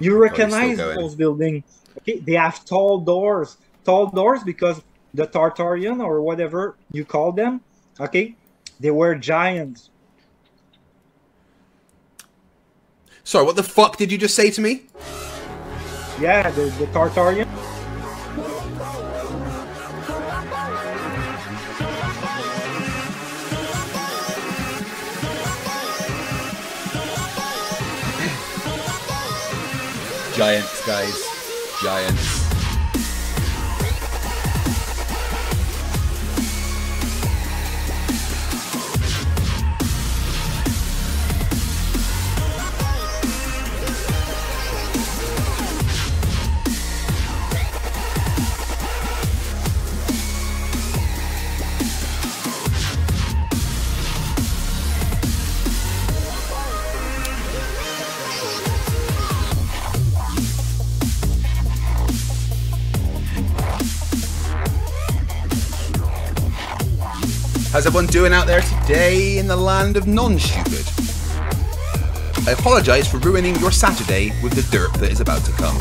You recognize those buildings. Okay, they have tall doors. Tall doors because the Tartarian or whatever you call them, okay, they were giants. Sorry, what the fuck did you just say to me? Yeah, the Tartarian. Giants, guys. Giants. How's everyone doing out there today in the land of non-stupid? I apologise for ruining your Saturday with the derp that is about to come.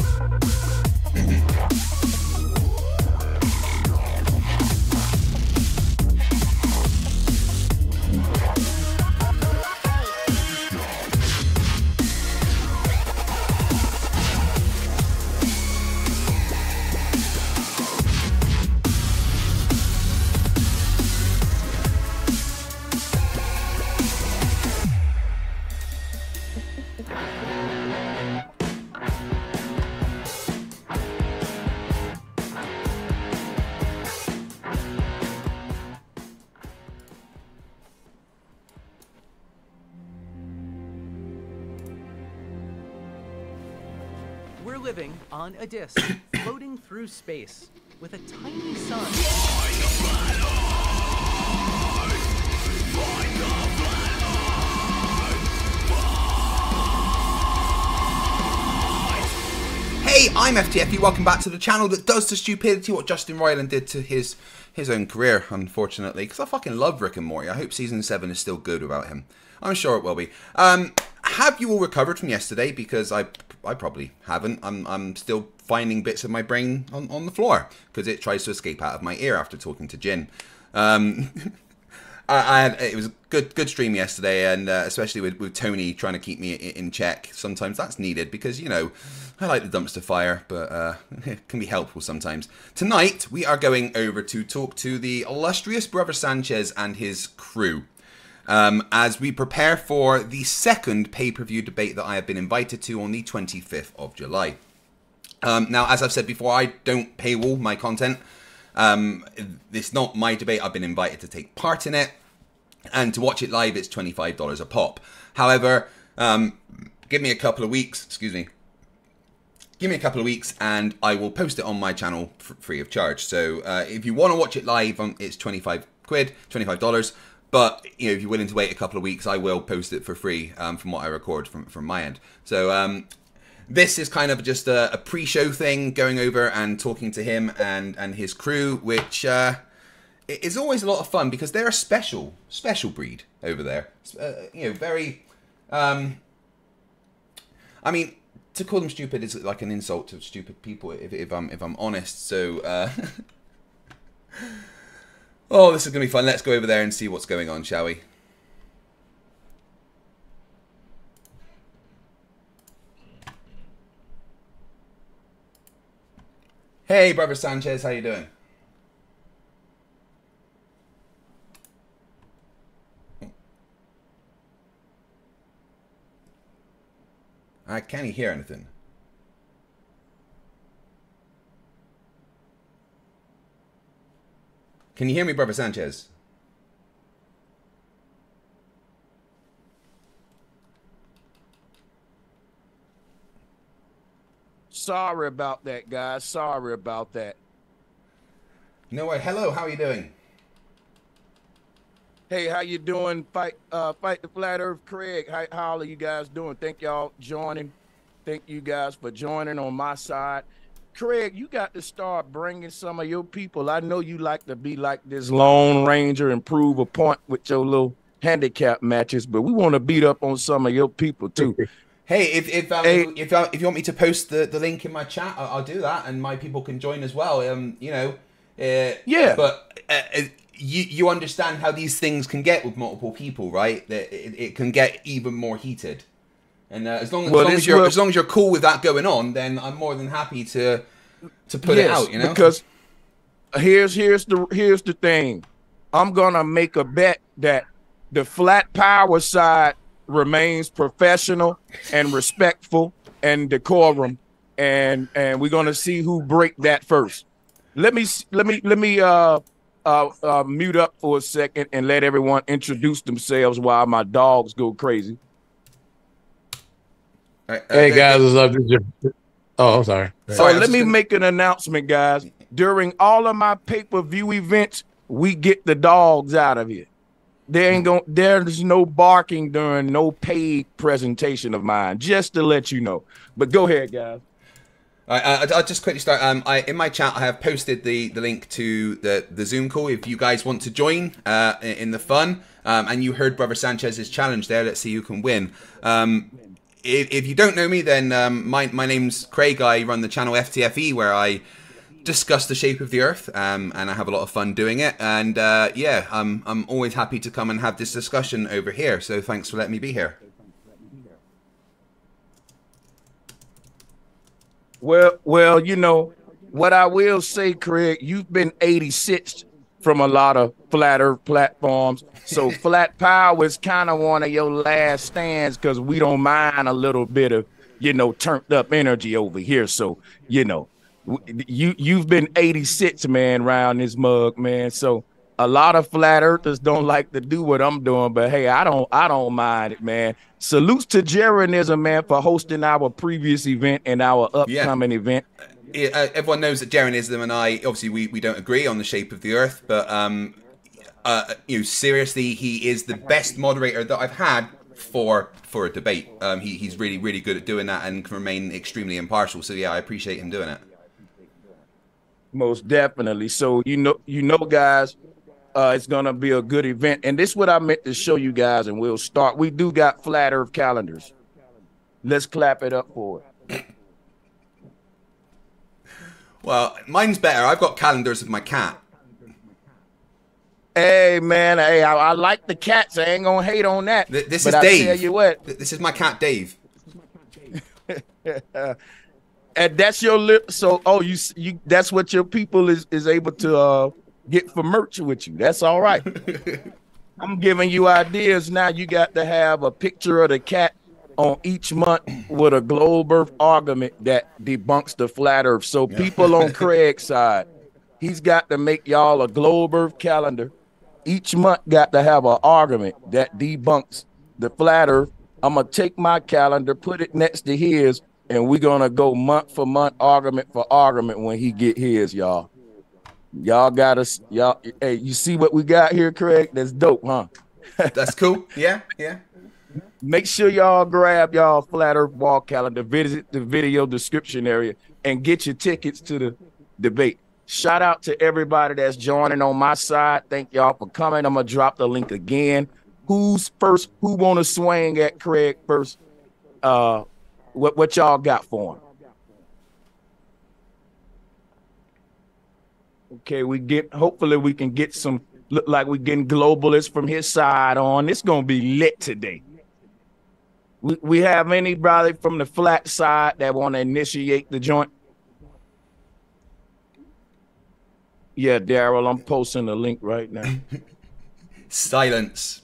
On a disc, floating through space, with a tiny sun. Hey, I'm FTFE, welcome back to the channel that does to stupidity what Justin Roiland did to his own career, unfortunately, because I fucking love Rick and Morty. I hope season 7 is still good about him. I'm sure it will be. Have you all recovered from yesterday? Because I probably haven't. I'm still finding bits of my brain on the floor because it tries to escape out of my ear after talking to Jin. It was a good stream yesterday, and especially with Tony trying to keep me in check. Sometimes that's needed because, you know, I like the dumpster fire, but it can be helpful sometimes. Tonight, we are going over to talk to the illustrious Brother Sanchez and his crew. As we prepare for the second pay-per-view debate that I have been invited to on the 25th of July. Now, as I've said before, I don't paywall my content. It's not my debate. I've been invited to take part in it. And to watch it live, it's $25 a pop. However, give me a couple of weeks. Excuse me. Give me a couple of weeks and I will post it on my channel for free of charge. So if you want to watch it live, it's £25, $25. But, you know, if you're willing to wait a couple of weeks, I will post it for free from what I record from my end. So this is kind of just a pre-show thing, going over and talking to him and his crew, which is always a lot of fun because they're a special breed over there. You know, very... I mean, to call them stupid is like an insult to stupid people, if I'm honest. So... Oh, this is going to be fun. Let's go over there and see what's going on, shall we? Hey, Brother Sanchez, how you doing? I can't hear anything. Can you hear me, Brother Sanchez? Sorry about that, guys. Sorry about that. No way. Hello, how are you doing? Hey, how you doing? Fight the Flat Earth, Craig. How are you guys doing? Thank y'all joining. Thank you guys for joining on my side. Craig, you got to start bringing some of your people. I know you like to be like this Lone Ranger and prove a point with your little handicap matches, but we want to beat up on some of your people too. Hey, if you want me to post the link in my chat, I'll do that, and my people can join as well. You know, yeah. But you understand how these things can get with multiple people, right? That it can get even more heated. And as long as you're cool with that going on, then I'm more than happy to put it out. You know, because here's the thing. I'm gonna make a bet that the flat power side remains professional and respectful and decorum, and we're gonna see who break that first. Let me mute up for a second and let everyone introduce themselves while my dogs go crazy. Hey guys, what's up? Oh, I'm sorry. So let me make an announcement, guys. During all of my pay-per-view events, we get the dogs out of here. There's no barking during no paid presentation of mine, just to let you know. But go ahead, guys. All right, I'll just quickly start. In my chat, I have posted the link to the Zoom call if you guys want to join in the fun. And you heard Brother Sanchez's challenge there. Let's see who can win. If you don't know me, then my name's Craig. I run the channel FTFE, where I discuss the shape of the Earth, and I have a lot of fun doing it. And yeah, I'm always happy to come and have this discussion over here. So thanks for letting me be here. Well, you know what I will say, Craig. You've been 86ed from a lot of flat Earth platforms. So flat power is kind of one of your last stands, because we don't mind a little bit of, you know, turned up energy over here. So, you know, you've been 86, man, round this mug, man. So a lot of flat earthers don't like to do what I'm doing, but hey, I don't mind it, man. Salutes to Jeranism, man, for hosting our previous event and our upcoming event. Everyone knows that Jeranism and I, obviously, we don't agree on the shape of the Earth, but you know, seriously, he is the best moderator that I've had for a debate. He's really, really good at doing that and can remain extremely impartial. So yeah, I appreciate him doing it. Most definitely. So you know, guys, it's gonna be a good event, and this is what I meant to show you guys. And we'll start. We do got flat Earth calendars. Let's clap it up for it. Well, mine's better. I've got calendars of my cat. Hey man, hey, I like the cats. I ain't gonna hate on that. This is Dave. I tell you what, this is my cat Dave. And that's your lip. So, oh, you that's what your people is able to get for merch with you. That's all right. I'm giving you ideas now. You got to have a picture of the cat on each month with a globe Earth argument that debunks the flat Earth. So people on Craig's side, he's got to make y'all a globe Earth calendar. Each month got to have an argument that debunks the flat Earth. I'm going to take my calendar, put it next to his, and we're going to go month for month, argument for argument when he get his, y'all. Y'all got us. Y'all, hey, you see what we got here, Craig? That's dope, huh? That's cool. Yeah, yeah. Make sure y'all grab y'all Flat Earth Wall calendar, visit the video description area, and get your tickets to the debate. Shout out to everybody that's joining on my side. Thank y'all for coming. I'm going to drop the link again. Who's first? Who want to swing at Craig first? What y'all got for him? Okay, hopefully we can get some, look like we're getting globalists from his side on. It's going to be lit today. We have anybody from the flat side that want to initiate the joint? Yeah, Daryl, I'm posting the link right now. Silence.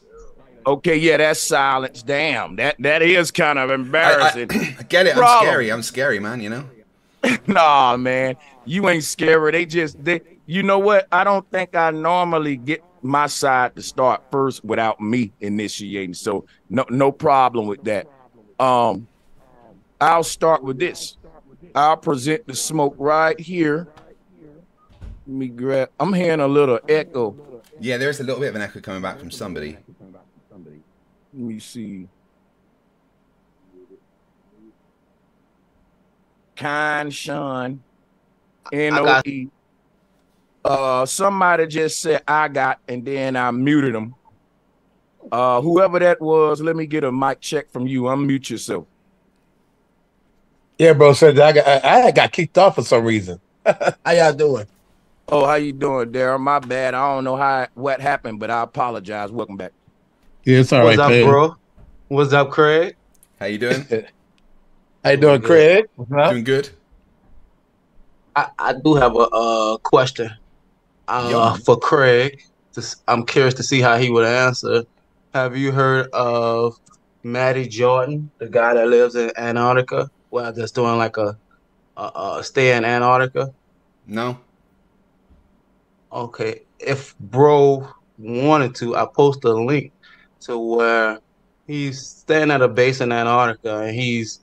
Okay, yeah, that's silence. Damn, that is kind of embarrassing. I get it. Problem. I'm scary, man, you know? Nah, man, you ain't scary. You know what? I don't think I normally get my side to start first without me initiating, so no problem with that. I'll start with this. I'll present the smoke right here. Let me grab. I'm hearing a little echo. Yeah, there's a little bit of an echo coming back from somebody. Let me see. Kind Sean, N-O-E. Somebody just said I got, and then I muted them. Whoever that was, let me get a mic check from you. Unmute yourself. Yeah, bro. So I got kicked off for some reason. How y'all doing? Oh, how you doing, Darryl? My bad. I don't know what happened, but I apologize. Welcome back. Yeah, it's all right. What's up, bro? What's up, Craig? How you doing? How you doing, Craig? Doing good. I do have a question for Craig. I'm curious to see how he would answer. Have you heard of Matty Jordan, the guy that lives in Antarctica? Well, that's doing like a stay in Antarctica. No. Okay, if bro wanted to, I post a link to where he's staying at a base in Antarctica and he's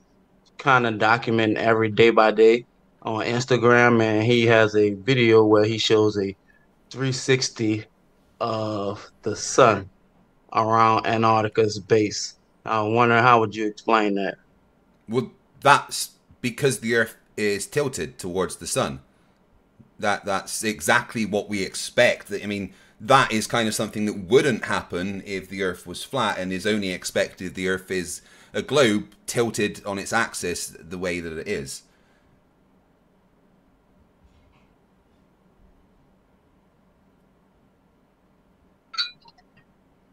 kind of documenting every day by day on Instagram, and he has a video where he shows a 360 of the sun around Antarctica's base. I wonder, how would you explain that? Well, that's because the Earth is tilted towards the sun. That's exactly what we expect. I mean, that is kind of something that wouldn't happen if the Earth was flat and is only expected. The Earth is a globe tilted on its axis the way that it is.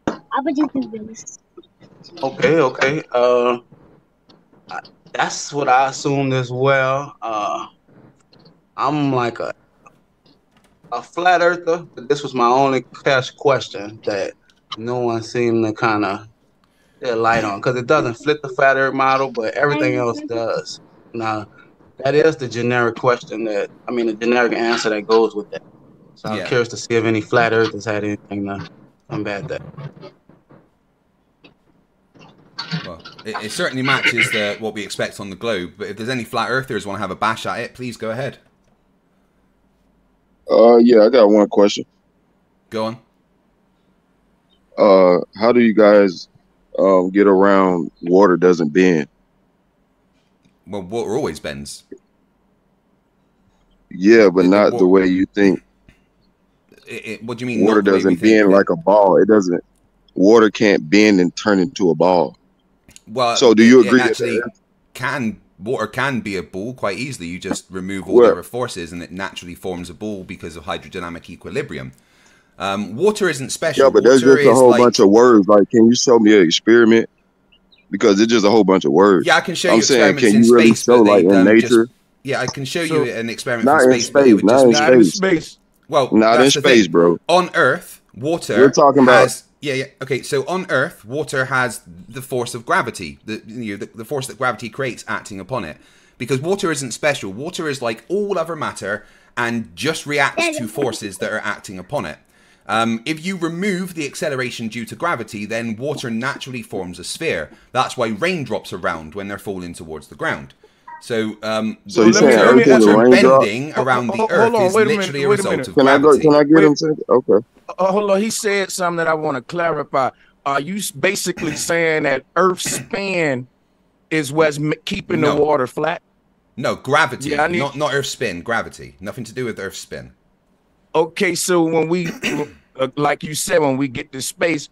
I would just do this. Okay, okay. That's what I assumed as well. I'm like a flat earther, but this was my only cash question that no one seemed to kind of shed light on, because it doesn't fit the flat earth model, but everything else does. Now, that is the generic question that, I mean, the generic answer that goes with that. So I'm curious to see if any flat earthers had anything to combat that. Well, it certainly matches what we expect on the globe, but if there's any flat earthers want to have a bash at it, please go ahead. Yeah, I got one question. Go on. How do you guys get around water doesn't bend? Well, water always bends. Yeah, but not the way you think. What do you mean? Water doesn't bend like a ball. It doesn't. Water can't bend and turn into a ball. Well, so do you agree that water can be a ball quite easily? You just remove all the forces and it naturally forms a ball because of hydrodynamic equilibrium. Water isn't special. Yeah, but there's just a whole bunch of words. Like, can you show me an experiment? Because it's just a whole bunch of words. Yeah, I can show you experiments in space. I'm saying, can you really show, like, in nature? Yeah, I can show you an experiment in space. Not in space. Well, not in space, bro. On Earth, water you're talking about. Yeah, yeah. Okay, so on Earth, water has the force of gravity, the force that gravity creates acting upon it. Because water isn't special. Water is like all other matter and just reacts to forces that are acting upon it. If you remove the acceleration due to gravity, then water naturally forms a sphere. That's why raindrops are round when they're falling towards the ground. So, water bending around the Earth is literally a result of gravity. Can I get him to? Okay. Hold on. He said something that I want to clarify. Are you basically saying that Earth's spin is what's keeping the water flat? No, gravity. Yeah, not Earth's spin. Gravity. Nothing to do with Earth's spin. Okay, so when we, like you said, when we get to space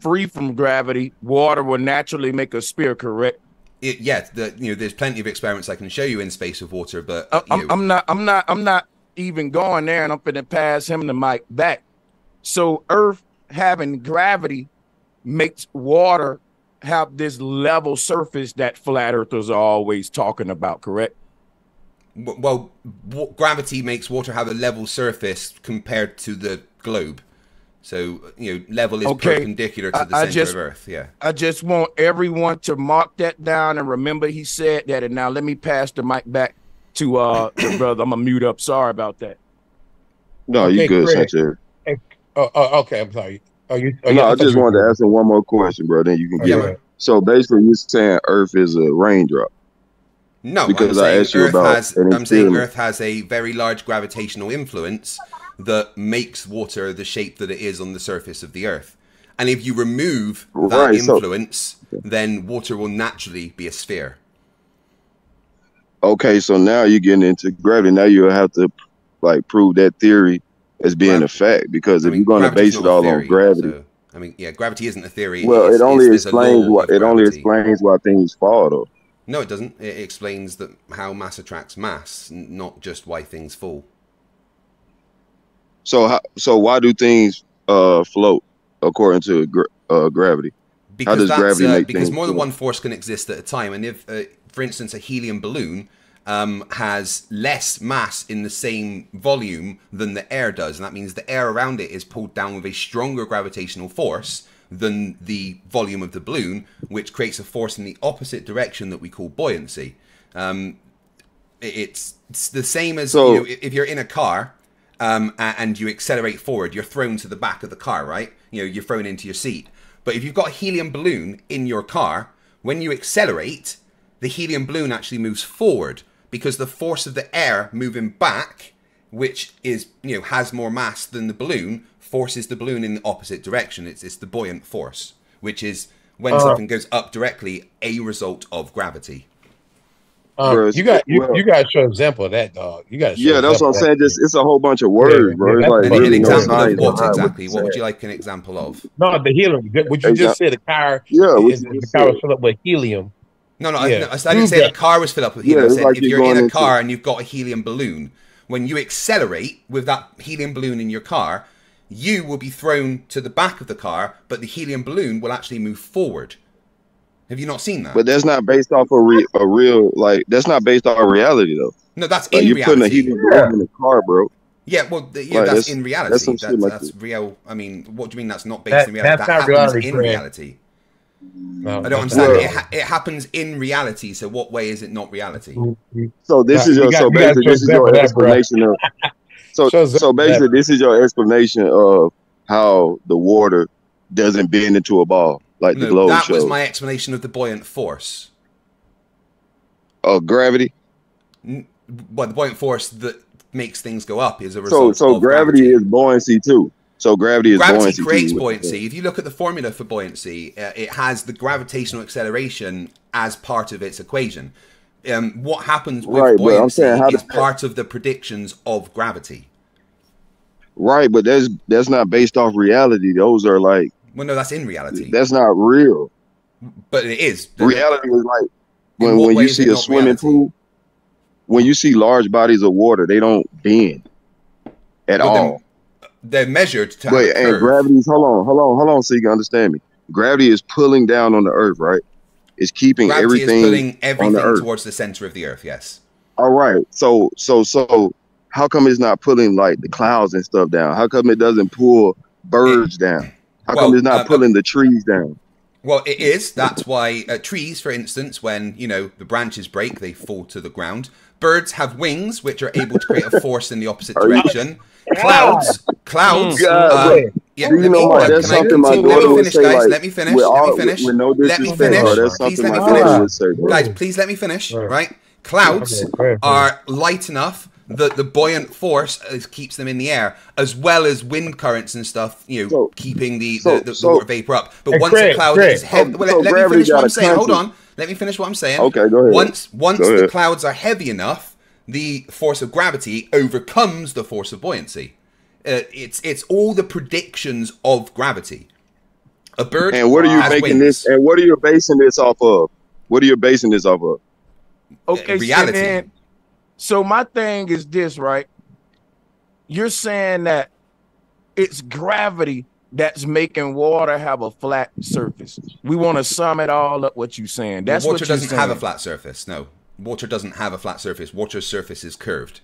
free from gravity, water will naturally make a sphere, correct? Yes, yeah, there's plenty of experiments I can show you in space with water, but I'm not even going there, and I'm going to pass him the mic back. So Earth having gravity makes water have this level surface that flat earthers are always talking about, correct? Well, gravity makes water have a level surface compared to the globe. So, level is perpendicular to the center of Earth, yeah. I just want everyone to mark that down and remember he said that. And now let me pass the mic back to the brother. I'm going to mute up. Sorry about that. No, you good, Sanchez. Okay, I'm sorry. I just wanted to ask him one more question, bro. Then you can get it. So basically, you're saying Earth is a raindrop. No, because I'm saying Earth has a very large gravitational influence that makes water the shape that it is on the surface of the Earth. And if you remove that influence, then water will naturally be a sphere. Okay, so now you're getting into gravity. Now you'll have to, like, prove that theory as being a fact, because if you're going to base it all on gravity. So, I mean, yeah, gravity isn't a theory. Well, it only explains why things fall, though. No, it doesn't. It explains that how mass attracts mass, not just why things fall. So, why do things float according to gravity? Because how does gravity make because more than one force can exist at a time, and if, for instance, a helium balloon has less mass in the same volume than the air does, and that means the air around it is pulled down with a stronger gravitational force than the volume of the balloon, which creates a force in the opposite direction that we call buoyancy. It's the same as so, you know, if you're in a car and you accelerate forward, you're thrown to the back of the car, right? You know, you're thrown into your seat. But if you've got a helium balloon in your car, when you accelerate, the helium balloon actually moves forward because the force of the air moving back, which is, you know, has more mass than the balloon, forces the balloon in the opposite direction. It's the buoyant force, which is when something goes up directly, a result of gravity. You got to show an example of that, dog. You got to. Yeah, that's what I'm saying. Just it's a whole bunch of words, bro. Yeah, like, an example of what exactly? What would you like an example of? No, the helium. What you just said, the car. Yeah, the car was filled up with helium. No, yeah. I didn't say the car was filled up with helium. I said, like if you're in a car and you've got a helium balloon, when you accelerate with that helium balloon in your car, you will be thrown to the back of the car, but the helium balloon will actually move forward. Have you not seen that? But that's not based off a real, like, that's not based on reality, though. No, that's like, in you're reality. You're putting a helium balloon in a car, bro. Yeah, well, yeah, like, that's in reality. That's real. I mean, what do you mean that's not based in reality? That's that happens reality, in reality. No, I don't understand. It happens in reality. So what way is it not reality? So this is your explanation of. So basically, this is your explanation of how the water doesn't bend into a ball like the globe. That was my explanation of the buoyant force. Of gravity. Well, the buoyant force that makes things go up is a result. So gravity is buoyancy too. So gravity creates buoyancy. If you look at the formula for buoyancy, it has the gravitational acceleration as part of its equation. What happens with buoyancy is part of the predictions of gravity. Right, but that's not based off reality. Those are like... Well, no, that's in reality. That's not real. But it is. Reality is like when you see a swimming pool, when you see large bodies of water, they don't bend at all. They're measured to and gravity's hold on so you can understand me. Gravity is pulling down on the earth, right? It's keeping everything on the earth. Towards the center of the earth, yes. All right. So how come it's not pulling like the clouds and stuff down? How come it doesn't pull birds down? How come it's not pulling the trees down? Well, it is. That's why trees, for instance, when, you know, the branches break, they fall to the ground. Birds have wings, which are able to create a force in the opposite direction. Clouds. Let me finish, guys. Right? Clouds are light enough that the buoyant force keeps them in the air, as well as wind currents and stuff. You know, keeping the water vapor up. But once a cloud is heavy, let me finish what I'm saying. Hold on. Let me finish what I'm saying. Okay, go ahead. Once the clouds are heavy enough, the force of gravity overcomes the force of buoyancy. It's all the predictions of gravity. A bird. And what are you making this? And what are you basing this off of? What are you basing this off of? Okay, reality. So my thing is this, right? You're saying that it's gravity that's making water have a flat surface. We want to sum it all up what you're saying. That's what you're saying. Water doesn't have a flat surface. No, water doesn't have a flat surface. Water's surface is curved.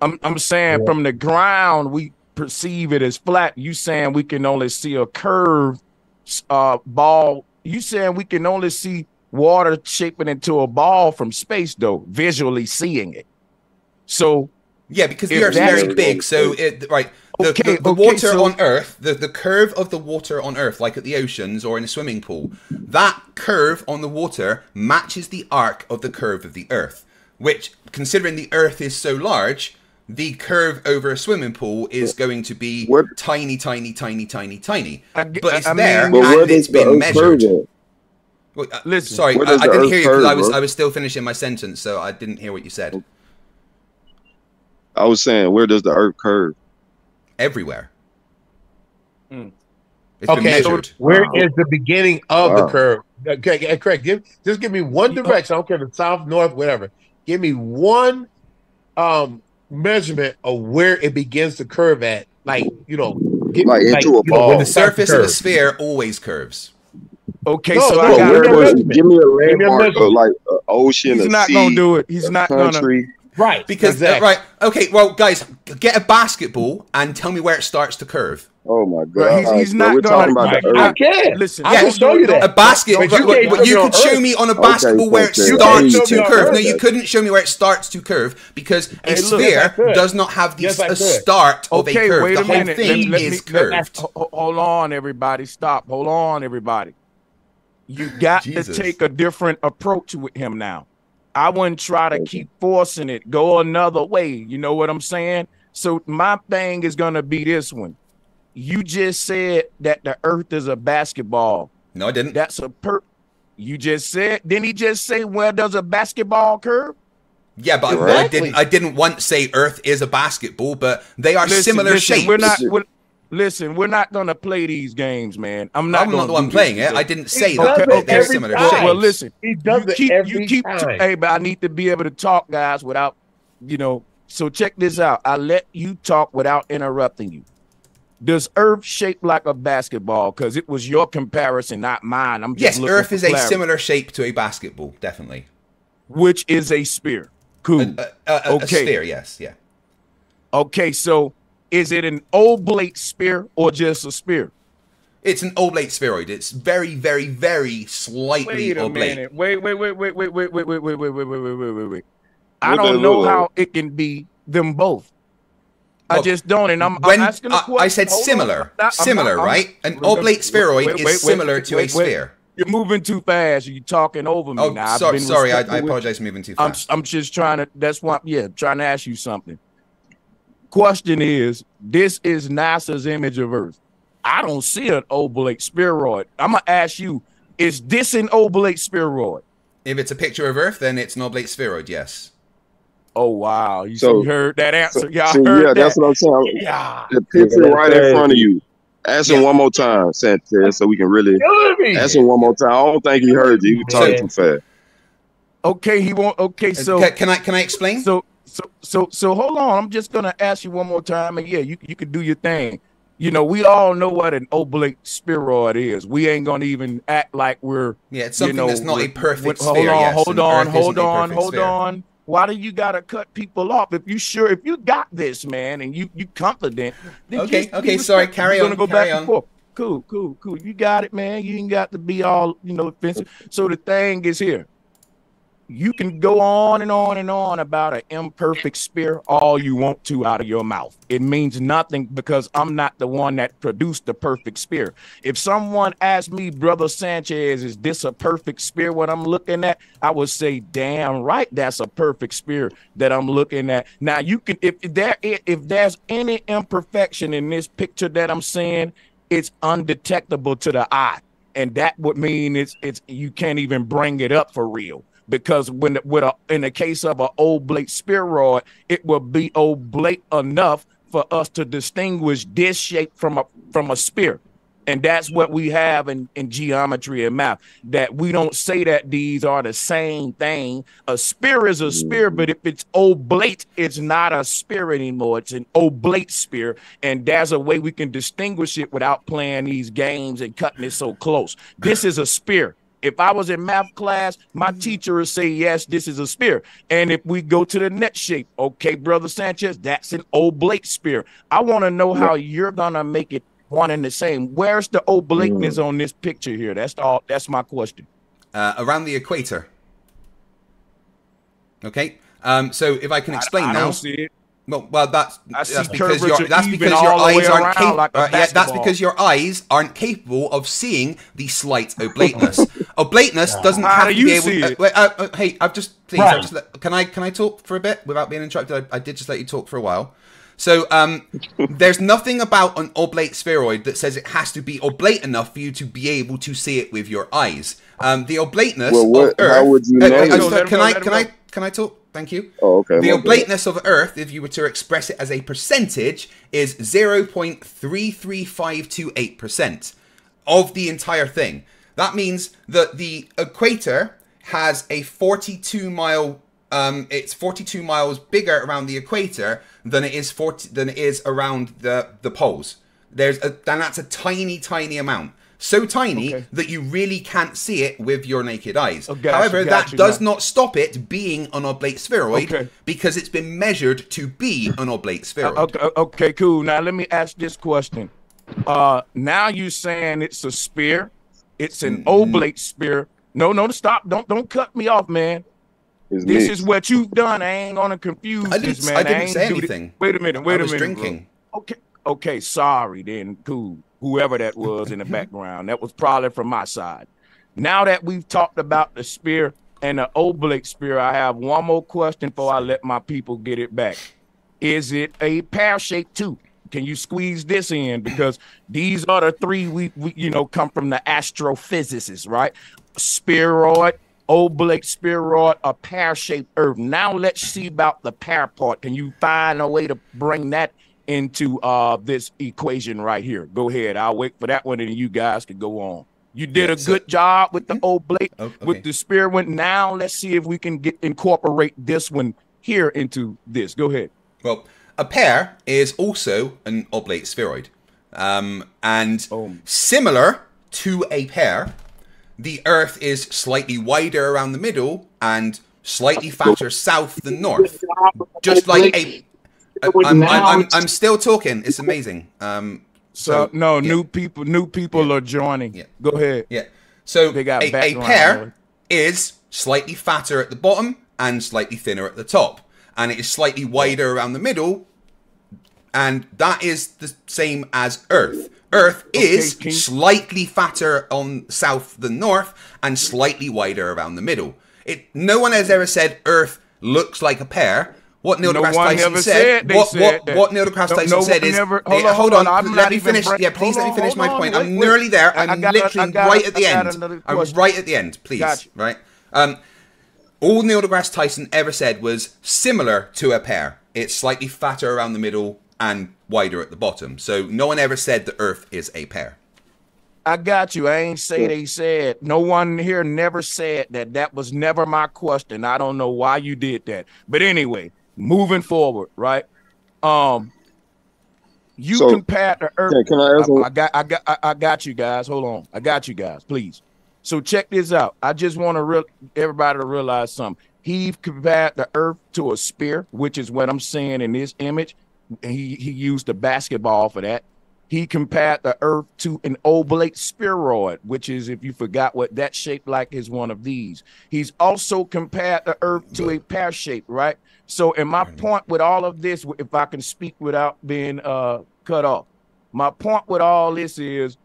I'm saying from the ground, we perceive it as flat. You saying we can only see a curved ball. You saying we can only see water shaping into a ball from space, though, visually seeing it. So... Yeah, because the Earth's very big, so the water on Earth, the curve of the water on Earth, like at the oceans or in a swimming pool, that curve on the water matches the arc of the curve of the Earth, which, considering the Earth is so large, the curve over a swimming pool is going to be tiny. But it's and it's been measured. Well, listen, sorry, I didn't hear you because I was still finishing my sentence, so I didn't hear what you said. I was saying, where does the Earth curve? Everywhere. It's been measured. So where is the beginning of the curve? Okay, Craig, just give me one direction. I don't care the south, north, whatever. Give me one measurement of where it begins to curve at. Like, you know, into a ball. When the surface of the sphere always curves. Okay, no, so I got give me a landmark of like an ocean. He's not going to do it. He's not going to. Right. Because, right. Okay, well, guys, get a basketball and tell me where it starts to curve. Oh my God! He's not going to. I can listen. I can show you that a basketball. You could show me on a basketball where it starts to curve. No, you couldn't show me where it starts to curve because a sphere does not have the start of a curve. Wait a minute. The whole thing is curved. Hold on, everybody. Stop. Hold on, everybody. You got to take a different approach with him now. I wouldn't try to keep forcing it. Go another way. You know what I'm saying? So my thing is gonna be this one. You just said that the earth is a basketball. No, I didn't. That's a you just said, didn't he just say where does a basketball curve? Yeah, but exactly. I didn't once say earth is a basketball, but they are similar shapes. We're not gonna play these games, man. I'm not the one playing it. I didn't say that they're similar shapes. Well, listen, he does it every time. Hey, but I need to be able to talk, guys, without, you know. So check this out. I let you talk without interrupting you. Does Earth shape like a basketball? Because it was your comparison, not mine. I'm just Earth is a similar shape to a basketball, definitely. Which is a sphere. Cool. A sphere, yes, yeah. Okay, so is it an oblate sphere or just a sphere? It's an oblate spheroid. It's very, very, very slightly oblate. Wait. I don't know how it can be them both. I just don't, and I'm asking a question. I said similar, right? An oblate spheroid is similar to a sphere. You're moving too fast. You're talking over me now. Sorry, I apologize for moving too fast. I'm just trying to, that's why, yeah, trying to ask you something. Question is, this is NASA's image of Earth. I don't see an oblate spheroid. I'm going to ask you, is this an oblate spheroid? If it's a picture of Earth, then it's an oblate spheroid, yes. Oh wow! You heard that answer, y'all. Yeah, that's what I'm saying. Yeah, the picture right in front of you. Ask him one more time, Sanchez, so we can really ask him one more time. I don't think he heard you. You talking too fast. Okay, he won't. Okay, so can I explain? So hold on. I'm just gonna ask you one more time, and yeah, you can do your thing. You know, we all know what an oblate spheroid is. We ain't gonna even act like we're it's something that's not a perfect sphere. Hold on. Why do you gotta cut people off? If you sure, if you got this, man, and you confident, then sorry, carry on. Cool. You got it, man. You ain't got to be all offensive. So the thing is here, you can go on and on and on about an imperfect sphere all you want to out of your mouth. It means nothing because I'm not the one that produced the perfect sphere. If someone asked me, Brother Sanchez, is this a perfect sphere what I'm looking at? I would say, damn right, that's a perfect sphere that I'm looking at. Now you can, if there's any imperfection in this picture that I'm seeing, it's undetectable to the eye, and that would mean it's you can't even bring it up for real. Because in the case of an oblate spheroid, it will be oblate enough for us to distinguish this shape from a sphere. And that's what we have in geometry and math, that we don't say that these are the same thing. A sphere is a sphere, but if it's oblate, it's not a sphere anymore. It's an oblate sphere. And there's a way we can distinguish it without playing these games and cutting it so close. This is a sphere. If I was in math class, my teacher would say, yes, this is a sphere. And if we go to the next shape, okay, Brother Sanchez, that's an oblate sphere. I want to know how you're going to make it one and the same. Where's the oblateness on this picture here? That's my question. Around the equator. Okay. So if I can explain now. I don't see it. Well, that's because your eyes aren't capable of seeing the slight oblateness. Oblateness doesn't have to be able. Hey, I've just please. Right. Can I talk for a bit without being interrupted? I did just let you talk for a while. So there's nothing about an oblate spheroid that says it has to be oblate enough for you to be able to see it with your eyes. The oblateness of Earth. How would you can I talk? Thank you. Oh, okay. The oblateness of Earth, if you were to express it as a percentage, is 0.33528% of the entire thing. That means that the equator has a 42-mile, it's 42 miles bigger around the equator than it is around the poles. And that's a tiny, tiny amount. So tiny that you really can't see it with your naked eyes. Oh, gotcha, however, that does not stop it being an oblate spheroid because it's been measured to be an oblate spheroid. Okay, cool. Now let me ask this question. Now you're saying it's a sphere, it's an oblate sphere. No, stop. Don't cut me off, man. It's this is what you've done. I ain't gonna confuse this, man. I didn't say anything. Wait a minute. Drinking. Bro. Okay, sorry then, cool. Whoever that was in the background, that was probably from my side. Now that we've talked about the sphere and the oblate sphere, I have one more question before I let my people get it back. Is it a pear shape too? Can you squeeze this in? Because these are the three we you know, come from the astrophysicists, right? Spheroid, oblate spheroid, a pear-shaped Earth. Now let's see about the pear part. Can you find a way to bring that into this equation right here? Go ahead. I'll wait for that one, and you guys can go on. You did a good job with the oblate, with the sphere one. Now let's see if we can incorporate this one here into this. Go ahead. Well, a pear is also an oblate spheroid, and similar to a pear, the Earth is slightly wider around the middle and slightly fatter south than north, just like a. I'm still talking. It's amazing. So new people are joining. Yeah. Go ahead. Yeah. So a pear is slightly fatter at the bottom and slightly thinner at the top, and it is slightly wider around the middle, and that is the same as Earth. Earth is slightly fatter on south than north and slightly wider around the middle. No one has ever said Earth looks like a pear. What Neil deGrasse Tyson said. What Neil deGrasse Tyson said is. Hold on. Let me finish. Yeah, please let me finish my point. I'm nearly there. I'm literally right at the end. I was right at the end. Please. Right. All Neil deGrasse Tyson ever said was similar to a pear. It's slightly fatter around the middle and wider at the bottom. So no one ever said the Earth is a pear. I got you. I ain't say they said. No one here never said that. That was never my question. I don't know why you did that. But anyway, moving forward, right? You compared the Earth. Yeah, can I ask I got you guys. Hold on. I got you guys, please. So check this out. I just want to everybody to realize something. He compared the Earth to a spear, which is what I'm seeing in this image. He used the basketball for that. He compared the Earth to an oblate spheroid, which is, if you forgot what that shape like, is one of these. He's also compared the Earth to a pear shape, right? So in my point with all of this, if I can speak without being cut off, my point with all this is,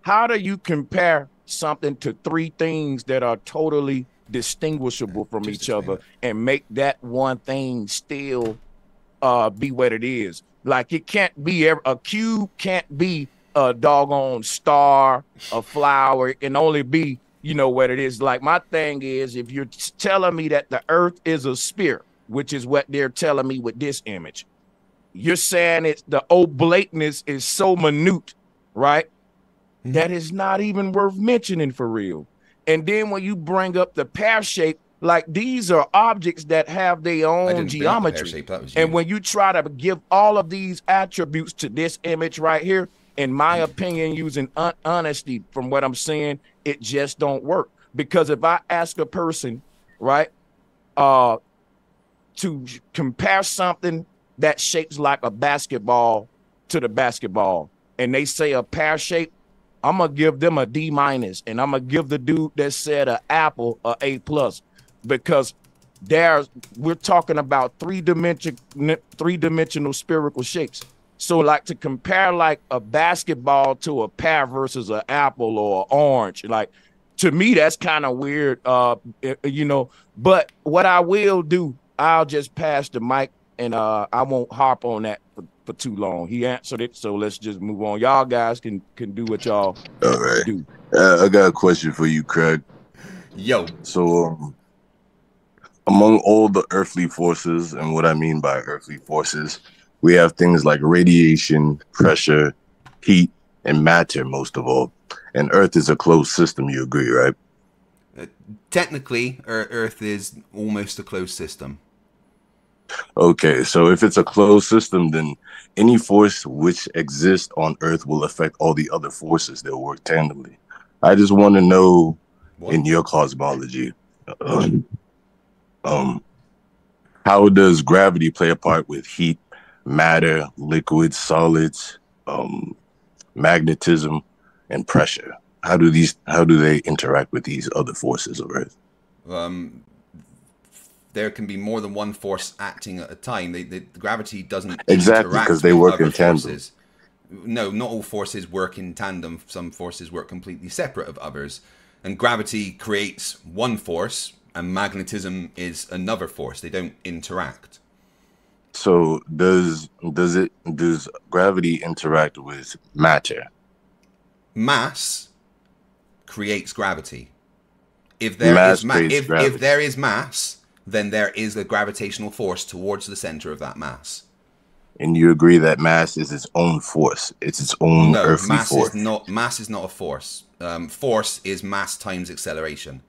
how do you compare something to three things that are totally distinguishable from each other and make that one thing still be what it is? Like, it can't be a cube, can't be a doggone star, a flower. It can only be, you know, what it is. Like, my thing is, if you're telling me that the Earth is a sphere, which is what they're telling me with this image, you're saying it's the oblateness is so minute, right? That is not even worth mentioning for real. And then when you bring up the pear shape, like, these are objects that have their own geometry. And when you try to give all of these attributes to this image right here, in my opinion, using honesty from what I'm saying, it just don't work. Because if I ask a person, right, to compare something that shapes like a basketball to the basketball, and they say a pear shape, I'm going to give them a D-, and I'm going to give the dude that said an apple an A+. Because we're talking about three-dimensional spherical shapes. So, like, to compare like a basketball to a pear versus an apple or an orange, like, to me that's kind of weird, you know. But what I will do, I'll just pass the mic, and I won't harp on that for too long. He answered it, so let's just move on. Y'all guys can do what y'all do. I got a question for you, Craig. Yo. So, among all the earthly forces, and what I mean by earthly forces, we have things like radiation, pressure, heat, and matter, most of all. And Earth is a closed system, you agree, right? Technically, Earth is almost a closed system. Okay, so if it's a closed system, then any force which exists on Earth will affect all the other forces that work tandemly. I just want to know, in your cosmology, how does gravity play a part with heat, matter, liquids, solids, magnetism, and pressure? How do these? How do they interact with these other forces of Earth? There can be more than one force acting at a time. The gravity doesn't exactly because they work in tandem. Forces. No, not all forces work in tandem. Some forces work completely separate of others. And gravity creates one force, and magnetism is another force. They don't interact. So does gravity interact with matter? Mass creates gravity. If there is mass, then there is a gravitational force towards the center of that mass. And you agree that mass is its own force? It's its own earthly force. Mass is not a force. Force is mass times acceleration.